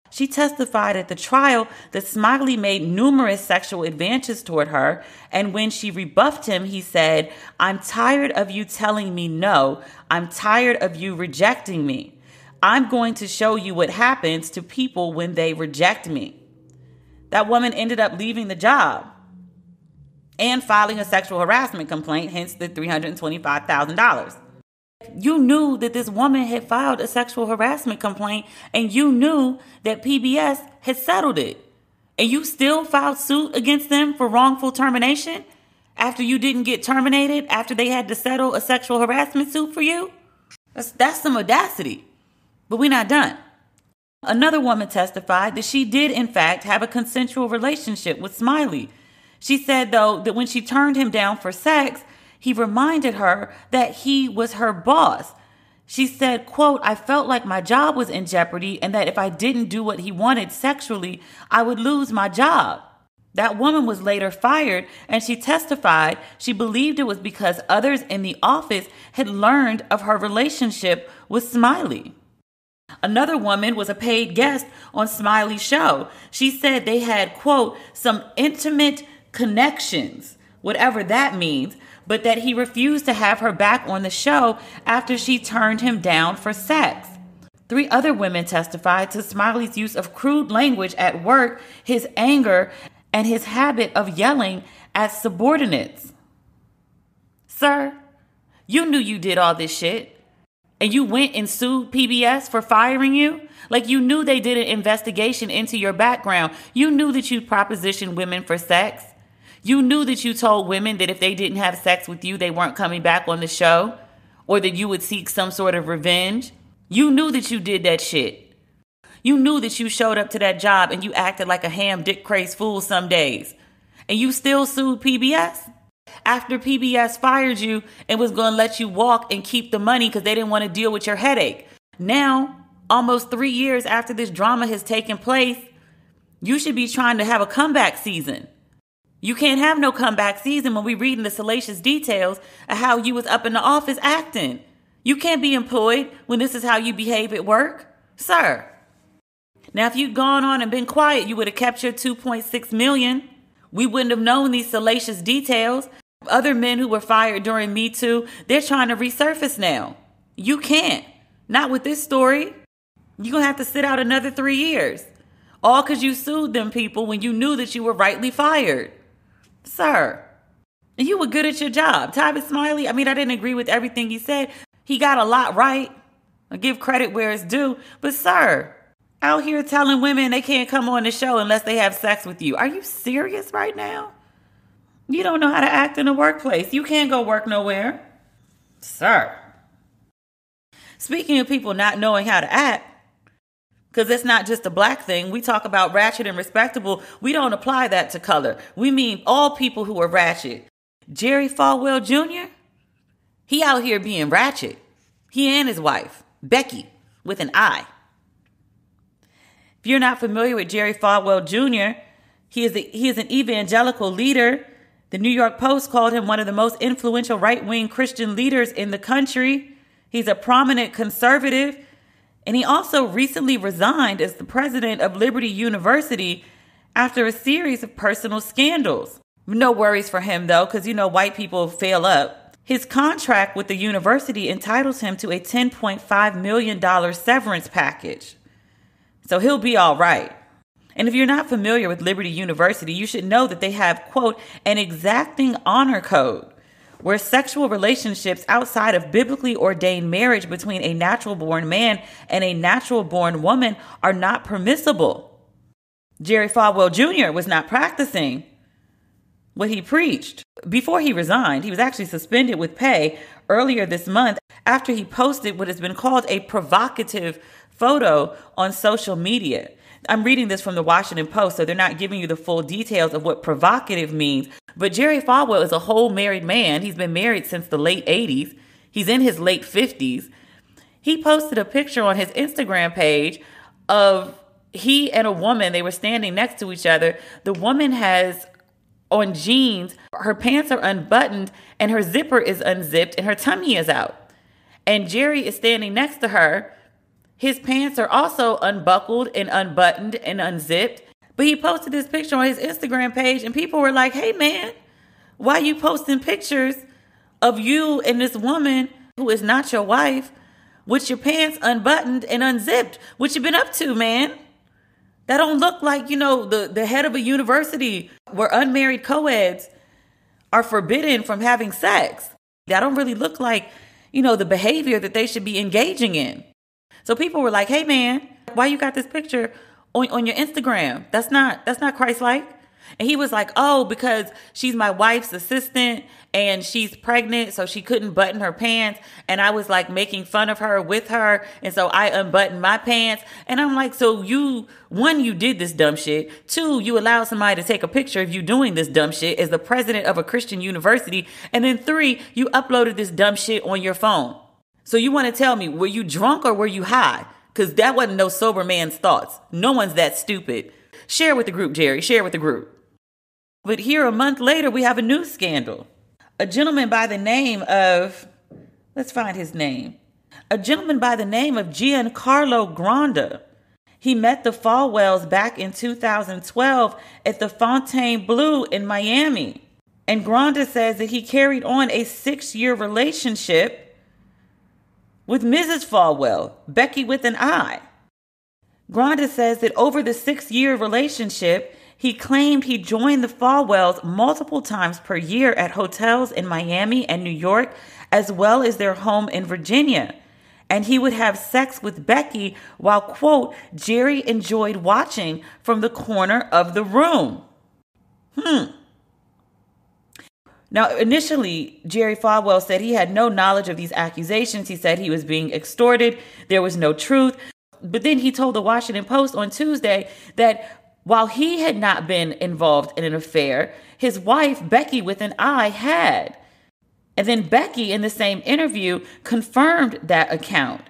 She testified at the trial that Smiley made numerous sexual advances toward her, and when she rebuffed him, he said, "I'm tired of you telling me no. I'm tired of you rejecting me. I'm going to show you what happens to people when they reject me." That woman ended up leaving the job and filing a sexual harassment complaint, hence the $325,000. You knew that this woman had filed a sexual harassment complaint, and you knew that PBS had settled it. And you still filed suit against them for wrongful termination after you didn't get terminated, after they had to settle a sexual harassment suit for you? That's some audacity. But we're not done. Another woman testified that she did, in fact, have a consensual relationship with Smiley. She said, though, that when she turned him down for sex, he reminded her that he was her boss. She said, quote, "I felt like my job was in jeopardy and that if I didn't do what he wanted sexually, I would lose my job." That woman was later fired, and she testified she believed it was because others in the office had learned of her relationship with Smiley. Another woman was a paid guest on Smiley's show. She said they had, quote, "some intimate connections," whatever that means, but that he refused to have her back on the show after she turned him down for sex. 3 other women testified to Smiley's use of crude language at work, his anger, and his habit of yelling at subordinates. Sir, you knew you did all this shit. And you went and sued PBS for firing you? Like, you knew they did an investigation into your background. You knew that you propositioned women for sex. You knew that you told women that if they didn't have sex with you, they weren't coming back on the show, or that you would seek some sort of revenge. You knew that you did that shit. You knew that you showed up to that job and you acted like a ham, dick, crazed fool some days. And you still sued PBS? After PBS fired you and was going to let you walk and keep the money because they didn't want to deal with your headache. Now, almost 3 years after this drama has taken place, you should be trying to have a comeback season. You can't have no comeback season when we reading the salacious details of how you was up in the office acting. You can't be employed when this is how you behave at work, sir. Now, if you'd gone on and been quiet, you would have kept your $2.6 million. We wouldn't have known these salacious details. Other men who were fired during Me Too, they're trying to resurface now. You can't. Not with this story. You're going to have to sit out another 3 years. All because you sued them people when you knew that you were rightly fired. Sir, you were good at your job. Tavis Smiley, I didn't agree with everything he said. He got a lot right. I give credit where it's due. But sir, out here telling women they can't come on the show unless they have sex with you. Are you serious right now? You don't know how to act in the workplace. You can't go work nowhere. Sir. Speaking of people not knowing how to act, because it's not just a black thing. We talk about ratchet and respectable. We don't apply that to color. We mean all people who are ratchet. Jerry Falwell Jr., he out here being ratchet. He and his wife, Becky, with an I. If you're not familiar with Jerry Falwell Jr., he is an evangelical leader. The New York Post called him one of the most influential right-wing Christian leaders in the country. He's a prominent conservative, and he also recently resigned as the president of Liberty University after a series of personal scandals. No worries for him, though, because, you know, white people fail up. His contract with the university entitles him to a $10.5 million severance package. So he'll be all right. And if you're not familiar with Liberty University, you should know that they have, quote, an exacting honor code where sexual relationships outside of biblically ordained marriage between a natural-born man and a natural-born woman are not permissible. Jerry Falwell Jr. was not practicing what he preached. Before he resigned, he was actually suspended with pay earlier this month after he posted what has been called a provocative photo on social media. I'm reading this from the Washington Post, so they're not giving you the full details of what provocative means. But Jerry Falwell is a whole married man. He's been married since the late 80s. He's in his late 50s. He posted a picture on his Instagram page of he and a woman. They were standing next to each other. The woman has on jeans. Her pants are unbuttoned and her zipper is unzipped and her tummy is out. And Jerry is standing next to her. His pants are also unbuckled and unbuttoned and unzipped. But he posted this picture on his Instagram page and people were like, hey, man, why you posting pictures of you and this woman who is not your wife with your pants unbuttoned and unzipped? What you been up to, man? That don't look like, you know, the head of a university where unmarried co-eds are forbidden from having sex. That don't really look like, you know, the behavior that they should be engaging in. So people were like, hey, man, why you got this picture on your Instagram? That's not Christ-like. And he was like, oh, because she's my wife's assistant and she's pregnant, so she couldn't button her pants. And I was like making fun of her with her. And so I unbuttoned my pants. And I'm like, so you, one, you did this dumb shit. Two, you allowed somebody to take a picture of you doing this dumb shit as the president of a Christian university. And then three, you uploaded this dumb shit on your phone. So you want to tell me, were you drunk or were you high? Because that wasn't no sober man's thoughts. No one's that stupid. Share with the group, Jerry. Share with the group. But here a month later, we have a new scandal. A gentleman by the name of, let's find his name. A gentleman by the name of Giancarlo Granda. He met the Falwells back in 2012 at the Fontainebleau in Miami. And Granda says that he carried on a 6-year relationship with Mrs. Falwell, Becky with an I. Granda says that over the 6-year relationship, he claimed he joined the Falwells multiple times per year at hotels in Miami and New York, as well as their home in Virginia. And he would have sex with Becky while, quote, Jerry enjoyed watching from the corner of the room. Now, initially, Jerry Falwell said he had no knowledge of these accusations. He said he was being extorted. There was no truth. But then he told the Washington Post on Tuesday that while he had not been involved in an affair, his wife, Becky with an I, had. And then Becky, in the same interview, confirmed that account.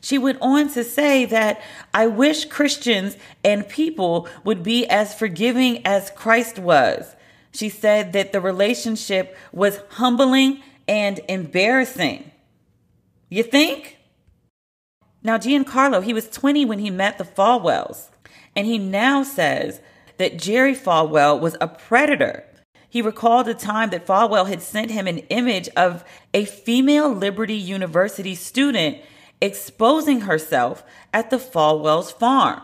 She went on to say that I wish Christians and people would be as forgiving as Christ was. She said that the relationship was humbling and embarrassing. You think? Now, Giancarlo, he was 20 when he met the Falwells, and he now says that Jerry Falwell was a predator. He recalled a time that Falwell had sent him an image of a female Liberty University student exposing herself at the Falwells' farm.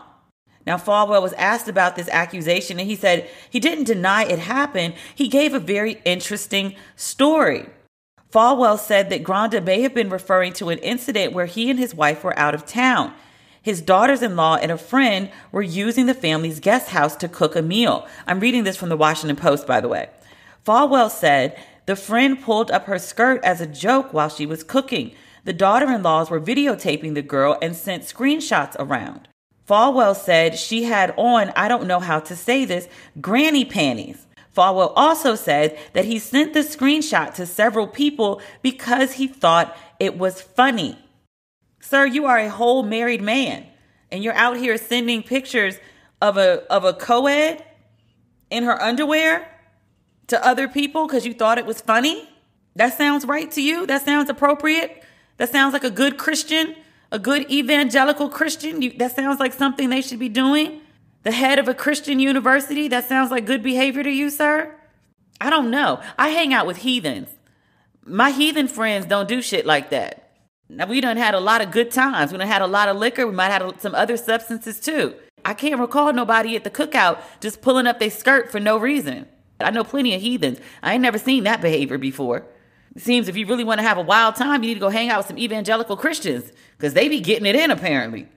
Now, Falwell was asked about this accusation, and he said he didn't deny it happened. He gave a very interesting story. Falwell said that Granda may have been referring to an incident where he and his wife were out of town. His daughters-in-law and a friend were using the family's guest house to cook a meal. I'm reading this from the Washington Post, by the way. Falwell said the friend pulled up her skirt as a joke while she was cooking. The daughter-in-laws were videotaping the girl and sent screenshots around. Falwell said she had on, I don't know how to say this, granny panties. Falwell also said that he sent the screenshot to several people because he thought it was funny. Sir, you are a whole married man, and you're out here sending pictures of a co-ed in her underwear to other people because you thought it was funny? That sounds right to you? That sounds appropriate? That sounds like a good Christian, a good evangelical Christian? That sounds like something they should be doing? The head of a Christian university? That sounds like good behavior to you, sir? I don't know. I hang out with heathens. My heathen friends don't do shit like that. Now, we done had a lot of good times. We done had a lot of liquor. We might have some other substances, too. I can't recall nobody at the cookout just pulling up their skirt for no reason. I know plenty of heathens. I ain't never seen that behavior before. It seems if you really want to have a wild time, you need to go hang out with some evangelical Christians because they be getting it in, apparently.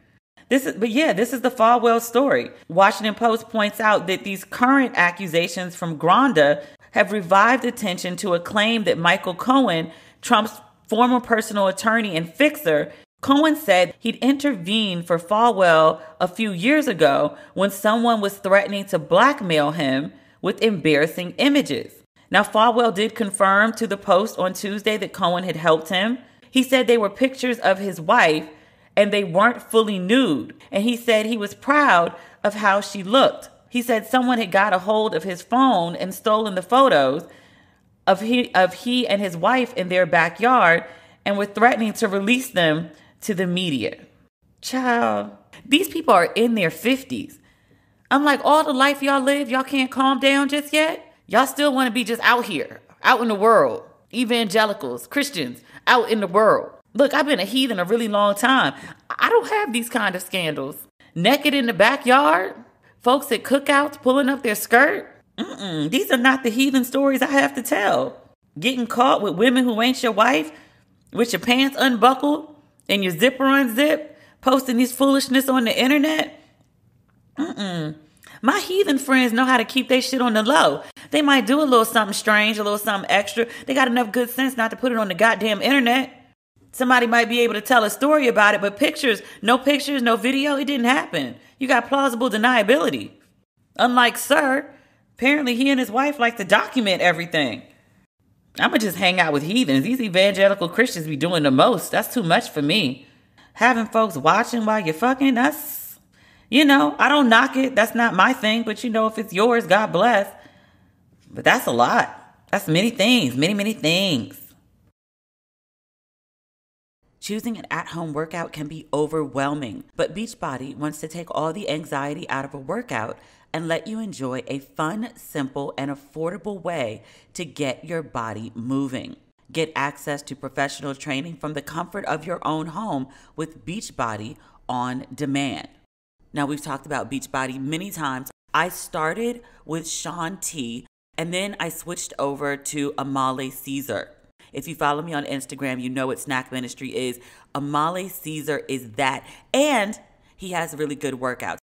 This is the Falwell story. Washington Post points out that these current accusations from Granda have revived attention to a claim that Michael Cohen, Trump's former personal attorney and fixer, Cohen said he'd intervened for Falwell a few years ago when someone was threatening to blackmail him with embarrassing images. Now, Falwell did confirm to the Post on Tuesday that Cohen had helped him. He said they were pictures of his wife and they weren't fully nude. And he said he was proud of how she looked. He said someone had got a hold of his phone and stolen the photos of he and his wife in their backyard and were threatening to release them to the media. Child, these people are in their 50s. I'm like, all the life y'all live, y'all can't calm down just yet? Y'all still want to be just out here, out in the world. Evangelicals, Christians, out in the world. Look, I've been a heathen a really long time. I don't have these kind of scandals. Naked in the backyard, folks at cookouts pulling up their skirt. Mm-mm, these are not the heathen stories I have to tell. Getting caught with women who ain't your wife, with your pants unbuckled and your zipper unzipped, posting this foolishness on the internet. Mm-mm. My heathen friends know how to keep their shit on the low. They might do a little something strange, a little something extra. They got enough good sense not to put it on the goddamn internet. Somebody might be able to tell a story about it, but pictures, no video, it didn't happen. You got plausible deniability. Unlike Sir, apparently he and his wife like to document everything. I'ma just hang out with heathens. These evangelical Christians be doing the most. That's too much for me. Having folks watching while you're fucking, that's, I don't knock it. That's not my thing, but if it's yours, God bless. But that's a lot. That's many things, many, many things. Choosing an at-home workout can be overwhelming, but Beachbody wants to take all the anxiety out of a workout and let you enjoy a fun, simple, and affordable way to get your body moving. Get access to professional training from the comfort of your own home with Beachbody On Demand. Now, we've talked about Beachbody many times. I started with Sean T, and then I switched over to Amale Caesar. If you follow me on Instagram, you know what Snack Ministry is. Amale Caesar is that. And he has really good workouts.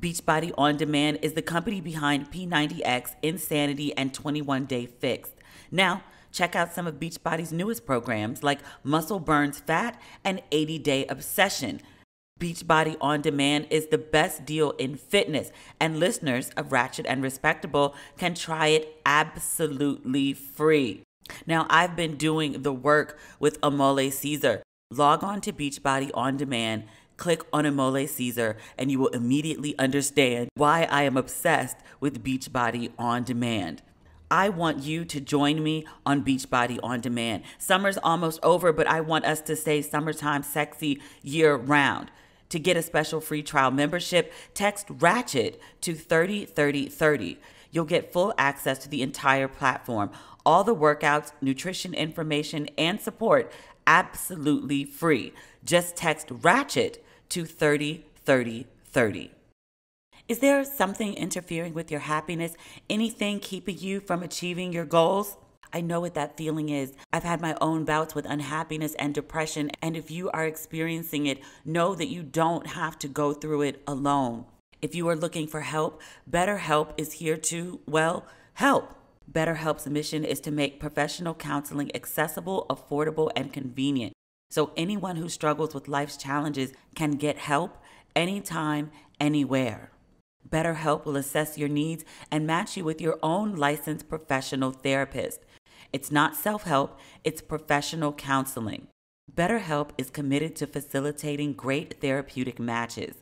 Beachbody On Demand is the company behind P90X, Insanity, and 21 Day Fixed. Now, check out some of Beachbody's newest programs like Muscle Burns Fat and 80 Day Obsession. Beachbody On Demand is the best deal in fitness, and listeners of Ratchet and Respectable can try it absolutely free. Now, I've been doing the work with Amale Caesar. Log on to Beachbody On Demand, click on Amale Caesar, and you will immediately understand why I am obsessed with Beachbody On Demand. I want you to join me on Beachbody On Demand. Summer's almost over, but I want us to stay summertime sexy year-round. To get a special free trial membership, text RATCHET to 303030. You'll get full access to the entire platform, all the workouts, nutrition information, and support absolutely free. Just text RATCHET to 303030. Is there something interfering with your happiness? Anything keeping you from achieving your goals? I know what that feeling is. I've had my own bouts with unhappiness and depression, and if you are experiencing it, know that you don't have to go through it alone. If you are looking for help, BetterHelp is here to, help. BetterHelp's mission is to make professional counseling accessible, affordable, and convenient, so anyone who struggles with life's challenges can get help anytime, anywhere. BetterHelp will assess your needs and match you with your own licensed professional therapist. It's not self-help, it's professional counseling. BetterHelp is committed to facilitating great therapeutic matches.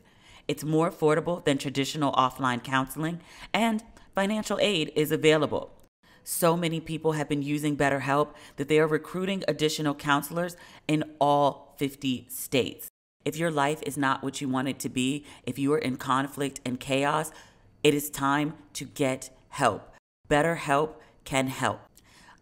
It's more affordable than traditional offline counseling, and financial aid is available. So many people have been using BetterHelp that they are recruiting additional counselors in all 50 states. If your life is not what you want it to be, if you are in conflict and chaos, it is time to get help. BetterHelp can help.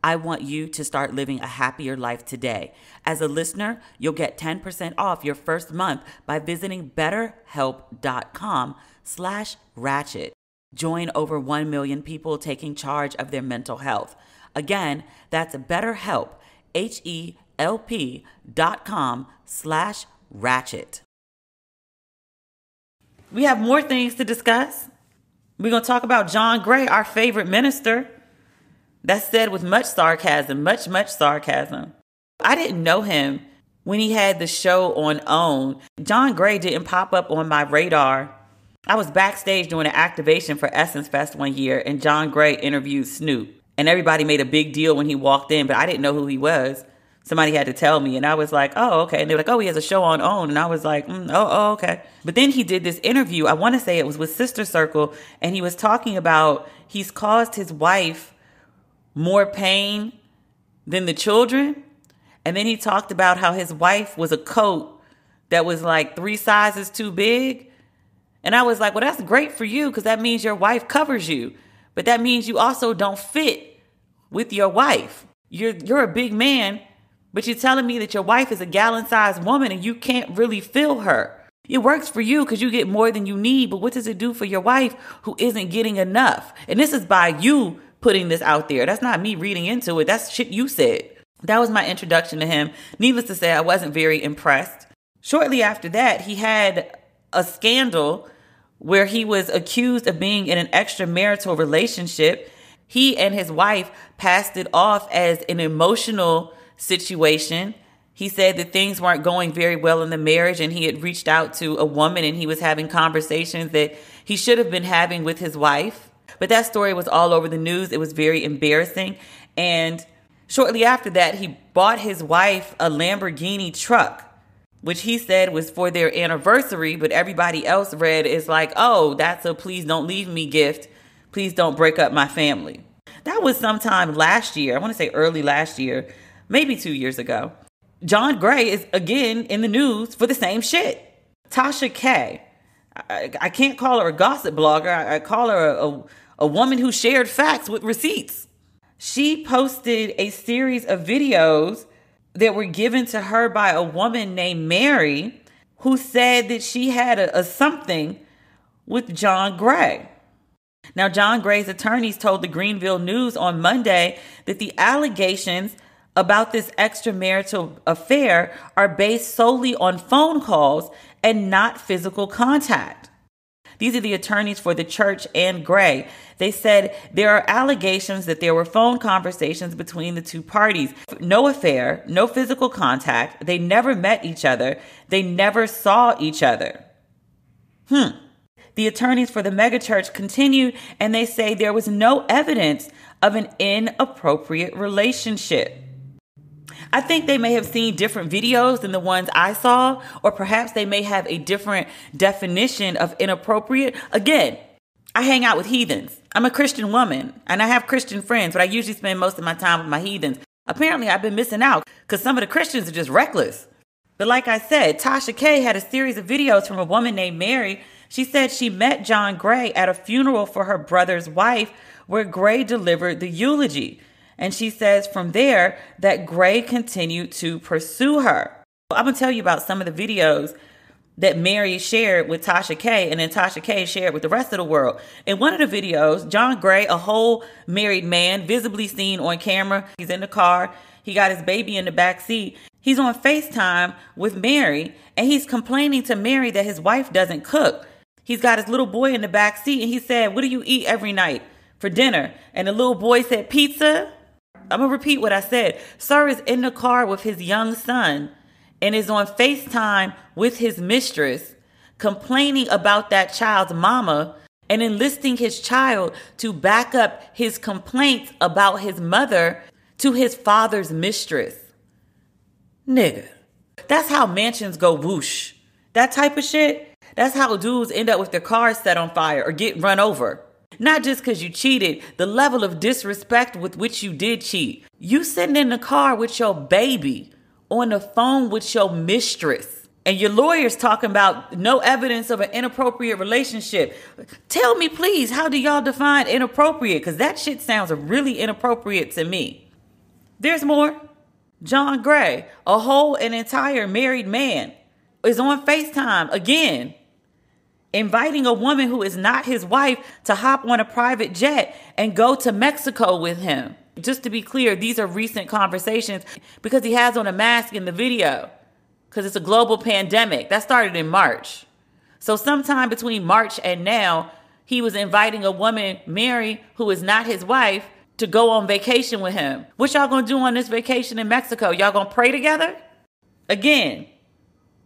I want you to start living a happier life today. As a listener, you'll get 10% off your first month by visiting betterhelp.com/ratchet. Join over 1 million people taking charge of their mental health. Again, that's BetterHelp, HELP.com/ratchet. We have more things to discuss. We're going to talk about John Gray, our favorite minister. That's said with much sarcasm, much sarcasm. I didn't know him when he had the show on OWN. John Gray didn't pop up on my radar. I was backstage doing an activation for Essence Fest one year, and John Gray interviewed Snoop. And everybody made a big deal when he walked in, but I didn't know who he was. Somebody had to tell me, and I was like, oh, okay. And they were like, oh, he has a show on OWN. And I was like, okay. But then he did this interview. I want to say it was with Sister Circle, and he was talking about he's caused his wife more pain than the children. And then he talked about how his wife was a coat that was like 3 sizes too big. And I was like, well, that's great for you because that means your wife covers you. But that means you also don't fit with your wife. You're a big man, but you're telling me that your wife is a gallon-sized woman and you can't really feel her. It works for you because you get more than you need, but what does it do for your wife who isn't getting enough? And this is by you putting this out there. That's not me reading into it. That's shit you said. That was my introduction to him. Needless to say, I wasn't very impressed. Shortly after that, he had a scandal where he was accused of being in an extramarital relationship. He and his wife passed it off as an emotional situation. He said that things weren't going very well in the marriage, and he had reached out to a woman and he was having conversations that he should have been having with his wife. But that story was all over the news. It was very embarrassing. And shortly after that, he bought his wife a Lamborghini truck, which he said was for their anniversary, but everybody else read is like, oh, that's a please don't leave me gift. Please don't break up my family. That was sometime last year. I want to say early last year, maybe 2 years ago. John Gray is again in the news for the same shit. Tasha K. I can't call her a gossip blogger. I call her a woman who shared facts with receipts. She posted a series of videos that were given to her by a woman named Mary, who said that she had a something with John Gray. Now, John Gray's attorneys told the Greenville News on Monday that the allegations about this extramarital affair are based solely on phone calls and not physical contact. These are the attorneys for the church and Gray. They said there are allegations that there were phone conversations between the two parties. No affair, no physical contact. They never met each other. They never saw each other. The attorneys for the megachurch continued, and they say there was no evidence of an inappropriate relationship. I think they may have seen different videos than the ones I saw, or perhaps they may have a different definition of inappropriate. Again, I hang out with heathens. I'm a Christian woman and I have Christian friends, but I usually spend most of my time with my heathens. Apparently, I've been missing out because some of the Christians are just reckless. But like I said, Tasha K had a series of videos from a woman named Mary. She said she met John Gray at a funeral for her brother's wife where Gray delivered the eulogy. And she says from there that Gray continued to pursue her. I'm going to tell you about some of the videos that Mary shared with Tasha K and then Tasha K shared with the rest of the world. In one of the videos, John Gray, a whole married man, visibly seen on camera. He's in the car. He got his baby in the back seat. He's on FaceTime with Mary, and he's complaining to Mary that his wife doesn't cook. He's got his little boy in the back seat, and he said, what do you eat every night for dinner? And the little boy said, pizza. I'm going to repeat what I said. Sir is in the car with his young son and is on FaceTime with his mistress, complaining about that child's mama and enlisting his child to back up his complaints about his mother to his father's mistress. Nigga, that's how mansions go whoosh. That type of shit, that's how dudes end up with their cars set on fire or get run over. Not just because you cheated, the level of disrespect with which you did cheat. You sitting in the car with your baby, on the phone with your mistress. And your lawyer's talking about no evidence of an inappropriate relationship. Tell me, please, how do y'all define inappropriate? Because that shit sounds really inappropriate to me. There's more. John Gray, an entire married man, is on FaceTime again, inviting a woman who is not his wife to hop on a private jet and go to Mexico with him. Just to be clear, these are recent conversations because he has on a mask in the video. Because it's a global pandemic. That started in March. So sometime between March and now, he was inviting a woman, Mary, who is not his wife, to go on vacation with him. What y'all gonna do on this vacation in Mexico? Y'all gonna pray together? Again,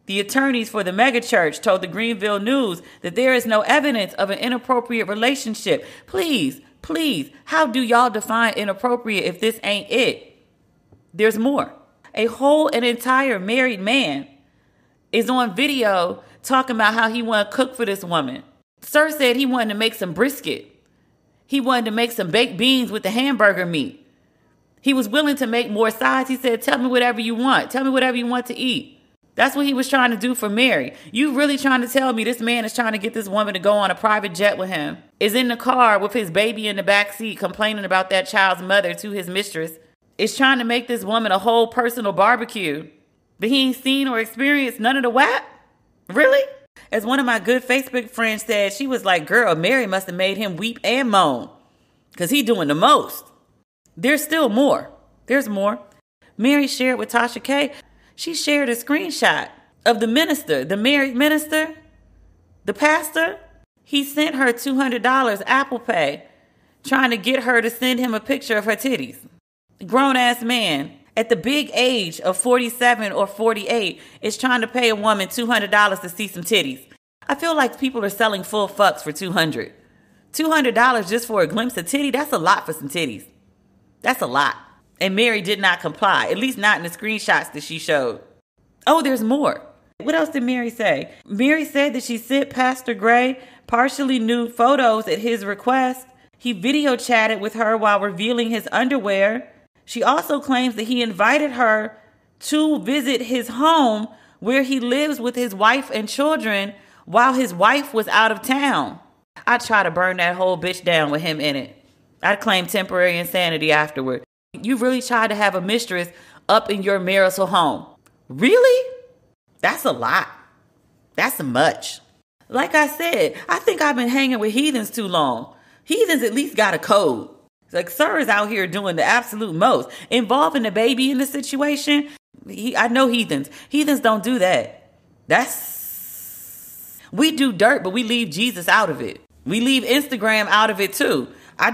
the attorneys for the megachurch told the Greenville News that there is no evidence of an inappropriate relationship. Please, how do y'all define inappropriate if this ain't it? There's more. An entire married man is on video talking about how he wanted to cook for this woman. Sir said he wanted to make some brisket. He wanted to make some baked beans with the hamburger meat. He was willing to make more sides. He said, tell me whatever you want. Tell me whatever you want to eat. That's what he was trying to do for Mary. You really trying to tell me this man is trying to get this woman to go on a private jet with him, is in the car with his baby in the backseat complaining about that child's mother to his mistress, is trying to make this woman a whole personal barbecue, but he ain't seen or experienced none of the whap? Really? As one of my good Facebook friends said, she was like, girl, Mary must have made him weep and moan because he doing the most. There's still more. There's more. Mary shared with Tasha K. She shared a screenshot of the minister, the married minister, the pastor. He sent her $200 Apple Pay trying to get her to send him a picture of her titties. Grown-ass man at the big age of 47 or 48 is trying to pay a woman $200 to see some titties. I feel like people are selling full fucks for $200. $200 just for a glimpse of titty, that's a lot for some titties. That's a lot. And Mary did not comply, at least not in the screenshots that she showed. Oh, there's more. What else did Mary say? Mary said that she sent Pastor Gray partially nude photos at his request. He video chatted with her while revealing his underwear. She also claims that he invited her to visit his home where he lives with his wife and children while his wife was out of town. I'd try to burn that whole bitch down with him in it. I'd claim temporary insanity afterward. You really tried to have a mistress up in your marital home. Really? That's a lot. That's much. Like I said, I think I've been hanging with heathens too long. Heathens at least got a code. It's like, sir is out here doing the absolute most. Involving the baby in the situation, I know heathens. Heathens don't do that. We do dirt, but we leave Jesus out of it. We leave Instagram out of it too. I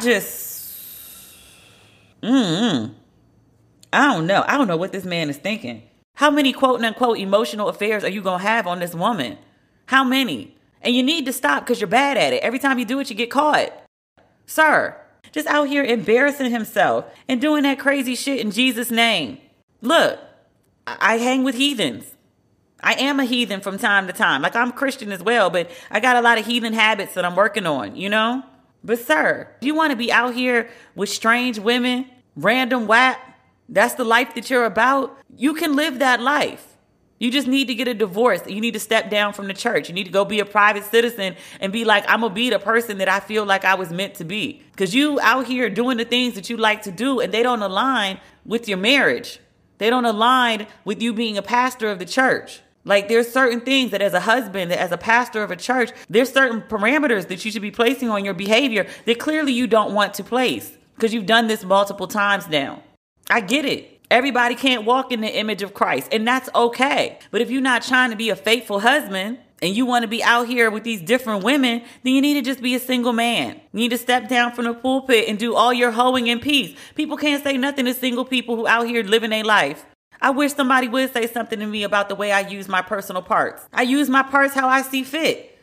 don't know what this man is thinking. How many quote-unquote emotional affairs are you going to have on this woman? How many? And you need to stop because you're bad at it. Every time you do it, you get caught. Sir. Just out here embarrassing himself and doing that crazy shit in Jesus' name. Look, I hang with heathens. I am a heathen from time to time. Like, I'm Christian as well, but I got a lot of heathen habits that I'm working on, you know? But sir, you want to be out here with strange women, random whap, that's the life that you're about? You can live that life. You just need to get a divorce. You need to step down from the church. You need to go be a private citizen and be like, I'm going to be the person that I feel like I was meant to be. Because you out here doing the things that you like to do and they don't align with your marriage. They don't align with you being a pastor of the church. Like, there's certain things that as a husband, that as a pastor of a church, there's certain parameters that you should be placing on your behavior that clearly you don't want to place because you've done this multiple times now. I get it. Everybody can't walk in the image of Christ, and that's okay. But if you're not trying to be a faithful husband and you want to be out here with these different women, then you need to just be a single man. You need to step down from the pulpit and do all your hoeing in peace. People can't say nothing to single people who out here living their life. I wish somebody would say something to me about the way I use my personal parts. I use my parts how I see fit.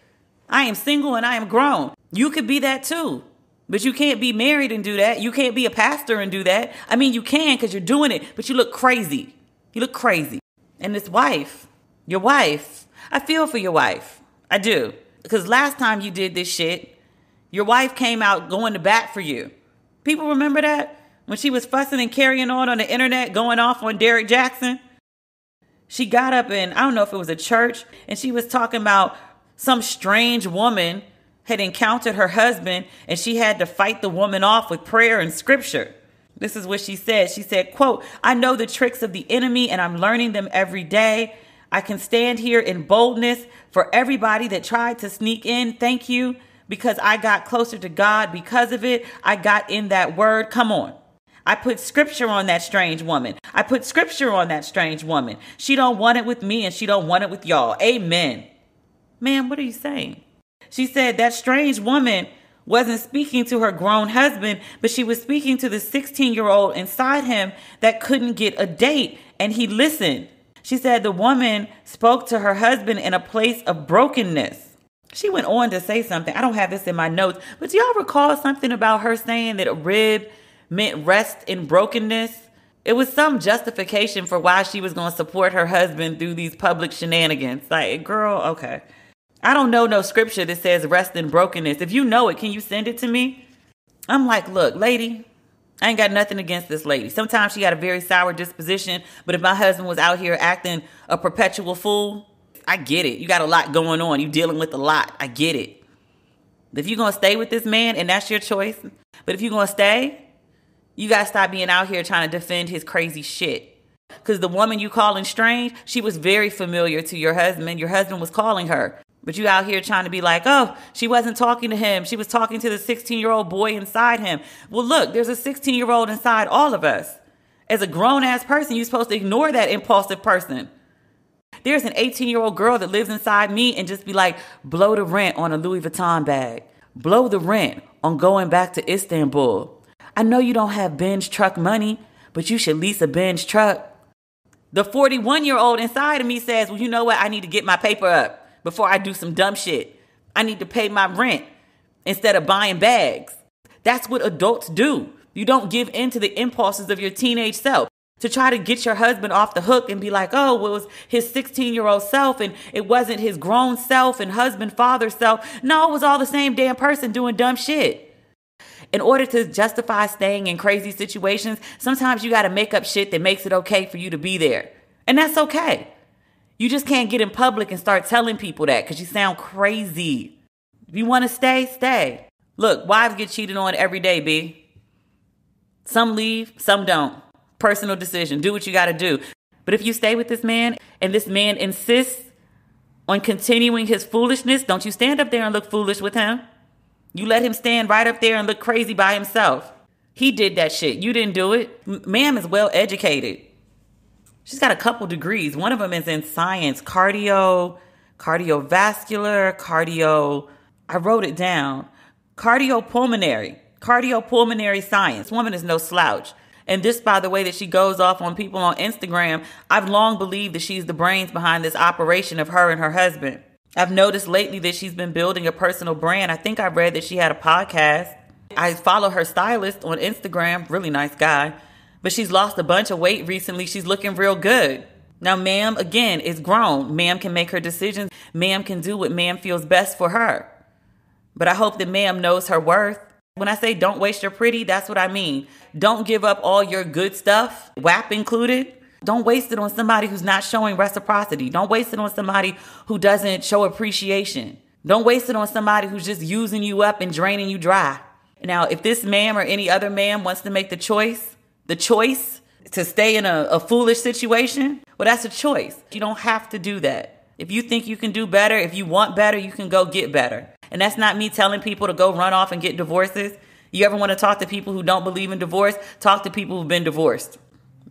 I am single and I am grown. You could be that too. But you can't be married and do that. You can't be a pastor and do that. I mean, you can because you're doing it, but you look crazy. You look crazy. And this wife, your wife, I feel for your wife. I do. Because last time you did this shit, your wife came out going to bat for you. People remember that? When she was fussing and carrying on the internet, going off on Derek Jackson. She got up in, I don't know if it was a church, and she was talking about some strange woman had encountered her husband and she had to fight the woman off with prayer and scripture. This is what she said. She said, quote, I know the tricks of the enemy and I'm learning them every day. I can stand here in boldness for everybody that tried to sneak in. Thank you, because I got closer to God because of it. I got in that word. Come on. I put scripture on that strange woman. I put scripture on that strange woman. She don't want it with me and she don't want it with y'all. Amen. Man, what are you saying? She said that strange woman wasn't speaking to her grown husband, but she was speaking to the 16-year-old inside him that couldn't get a date, and he listened. She said the woman spoke to her husband in a place of brokenness. She went on to say something. I don't have this in my notes, but do y'all recall something about her saying that a rib meant rest in brokenness? It was some justification for why she was going to support her husband through these public shenanigans. Like, girl, okay. I don't know no scripture that says rest in brokenness. If you know it, can you send it to me? I'm like, look, lady, I ain't got nothing against this lady. Sometimes she had a very sour disposition, but if my husband was out here acting a perpetual fool, I get it. You got a lot going on. You dealing with a lot. I get it. If you're going to stay with this man, and that's your choice, but if you're going to stay, you got to stop being out here trying to defend his crazy shit. Because the woman you calling strange, she was very familiar to your husband. Your husband was calling her. But you out here trying to be like, oh, she wasn't talking to him. She was talking to the 16-year-old boy inside him. Well, look, there's a 16-year-old inside all of us. As a grown-ass person, you're supposed to ignore that impulsive person. There's an 18-year-old girl that lives inside me and just be like, blow the rent on a Louis Vuitton bag. Blow the rent on going back to Istanbul. I know you don't have Benz truck money, but you should lease a Benz truck. The 41-year-old inside of me says, well, you know what? I need to get my paper up. Before I do some dumb shit, I need to pay my rent instead of buying bags. That's what adults do. You don't give in to the impulses of your teenage self to try to get your husband off the hook and be like, oh, well, it was his 16-year-old self and it wasn't his grown self and husband, father self. No, it was all the same damn person doing dumb shit. In order to justify staying in crazy situations, sometimes you got to make up shit that makes it okay for you to be there. And that's okay. You just can't get in public and start telling people that because you sound crazy. If you want to stay, stay. Look, wives get cheated on every day, B. Some leave, some don't. Personal decision. Do what you got to do. But if you stay with this man and this man insists on continuing his foolishness, don't you stand up there and look foolish with him. You let him stand right up there and look crazy by himself. He did that shit. You didn't do it. Ma'am is well educated. She's got a couple degrees. One of them is in science, cardiovascular, I wrote it down, cardiopulmonary science. Woman is no slouch. And this, by the way, that she goes off on people on Instagram, I've long believed that she's the brains behind this operation of her and her husband. I've noticed lately that she's been building a personal brand. I think I read that she had a podcast. I follow her stylist on Instagram, really nice guy. But she's lost a bunch of weight recently. She's looking real good. Now, ma'am, again, is grown. Ma'am can make her decisions. Ma'am can do what ma'am feels best for her. But I hope that ma'am knows her worth. When I say don't waste your pretty, that's what I mean. Don't give up all your good stuff, WAP included. Don't waste it on somebody who's not showing reciprocity. Don't waste it on somebody who doesn't show appreciation. Don't waste it on somebody who's just using you up and draining you dry. Now, if this ma'am or any other ma'am wants to make the choice to stay in a foolish situation, well, that's a choice. You don't have to do that. If you think you can do better, if you want better, you can go get better. And that's not me telling people to go run off and get divorces. You ever want to talk to people who don't believe in divorce? Talk to people who've been divorced.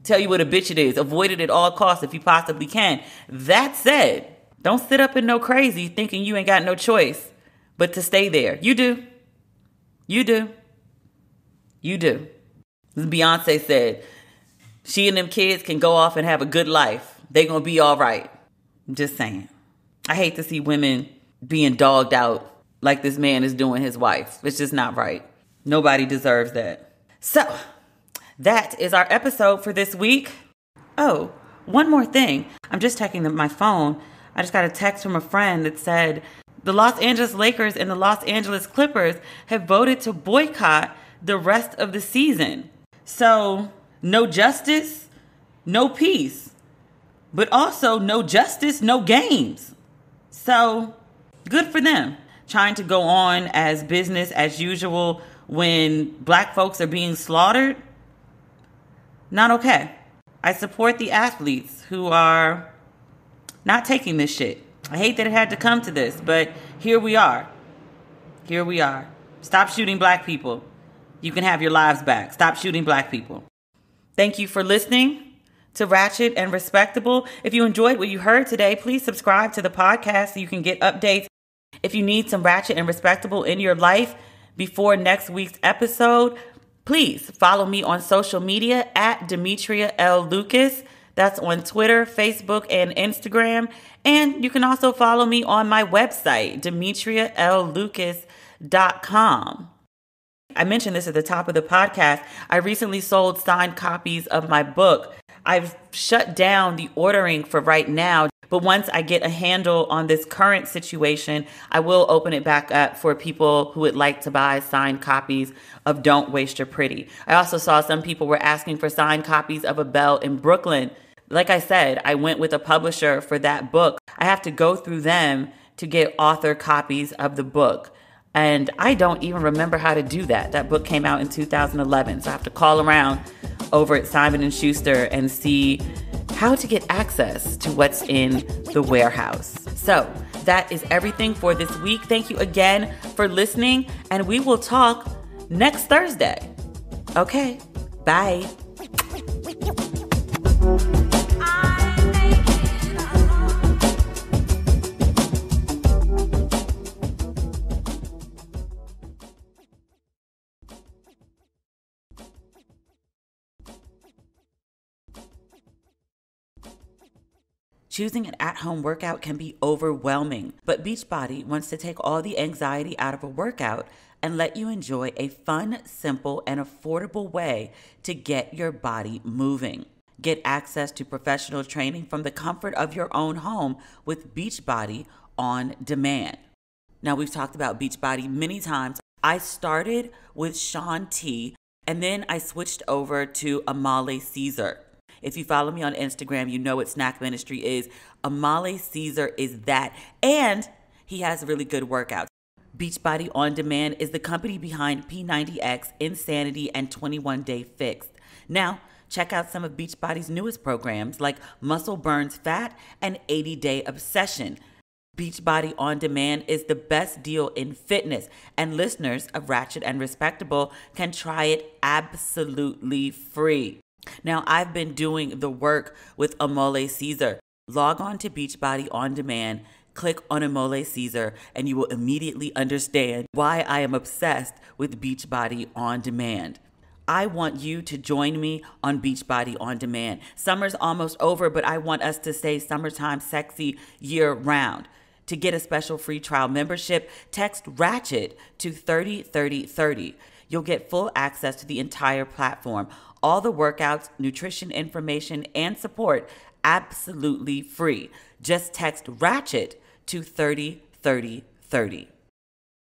Tell you what a bitch it is. Avoid it at all costs if you possibly can. That said, don't sit up and no crazy thinking you ain't got no choice but to stay there. You do. You do. You do. Beyonce said, She and them kids can go off and have a good life. They gonna be all right. I'm just saying. I hate to see women being dogged out like this man is doing his wife. It's just not right. Nobody deserves that. So, that is our episode for this week. Oh, one more thing. I'm just checking my phone. I just got a text from a friend that said, the Los Angeles Lakers and the Los Angeles Clippers have voted to boycott the rest of the season. So, no justice, no peace, but also no justice, no games. So, good for them. Trying to go on as business as usual when black folks are being slaughtered. Not okay. I support the athletes who are not taking this shit. I hate that it had to come to this, but here we are. Here we are. Stop shooting black people. You can have your lives back. Stop shooting black people. Thank you for listening to Ratchet and Respectable. If you enjoyed what you heard today, please subscribe to the podcast so you can get updates. If you need some Ratchet and Respectable in your life before next week's episode, please follow me on social media at Demetria L. Lucas. That's on Twitter, Facebook, and Instagram. And you can also follow me on my website, DemetriaLLucas.com. I mentioned this at the top of the podcast. I recently sold signed copies of my book. I've shut down the ordering for right now, but once I get a handle on this current situation, I will open it back up for people who would like to buy signed copies of Don't Waste Your Pretty. I also saw some people were asking for signed copies of A Bell in Brooklyn. Like I said, I went with a publisher for that book. I have to go through them to get author copies of the book. And I don't even remember how to do that. That book came out in 2011. So I have to call around over at Simon & Schuster and see how to get access to what's in the warehouse. So that is everything for this week. Thank you again for listening. And we will talk next Thursday. Okay, bye. Choosing an at-home workout can be overwhelming, but Beachbody wants to take all the anxiety out of a workout and let you enjoy a fun, simple, and affordable way to get your body moving. Get access to professional training from the comfort of your own home with Beachbody On Demand. Now, we've talked about Beachbody many times. I started with Sean T, and then I switched over to Amale Caesar. If you follow me on Instagram, you know what Snack Ministry is. Amale Caesar is that. And he has really good workouts. Beachbody On Demand is the company behind P90X, Insanity, and 21 Day Fixed. Now, check out some of Beachbody's newest programs like Muscle Burns Fat and 80 Day Obsession. Beachbody On Demand is the best deal in fitness, and listeners of Ratchet and Respectable can try it absolutely free. Now, I've been doing the work with Amale Caesar. Log on to Beachbody On Demand, click on Amale Caesar, and you will immediately understand why I am obsessed with Beachbody On Demand. I want you to join me on Beachbody On Demand. Summer's almost over, but I want us to stay summertime sexy year round. To get a special free trial membership, text Ratchet to 303030. You'll get full access to the entire platform. All the workouts, nutrition information, and support absolutely free. Just text Ratchet to 303030.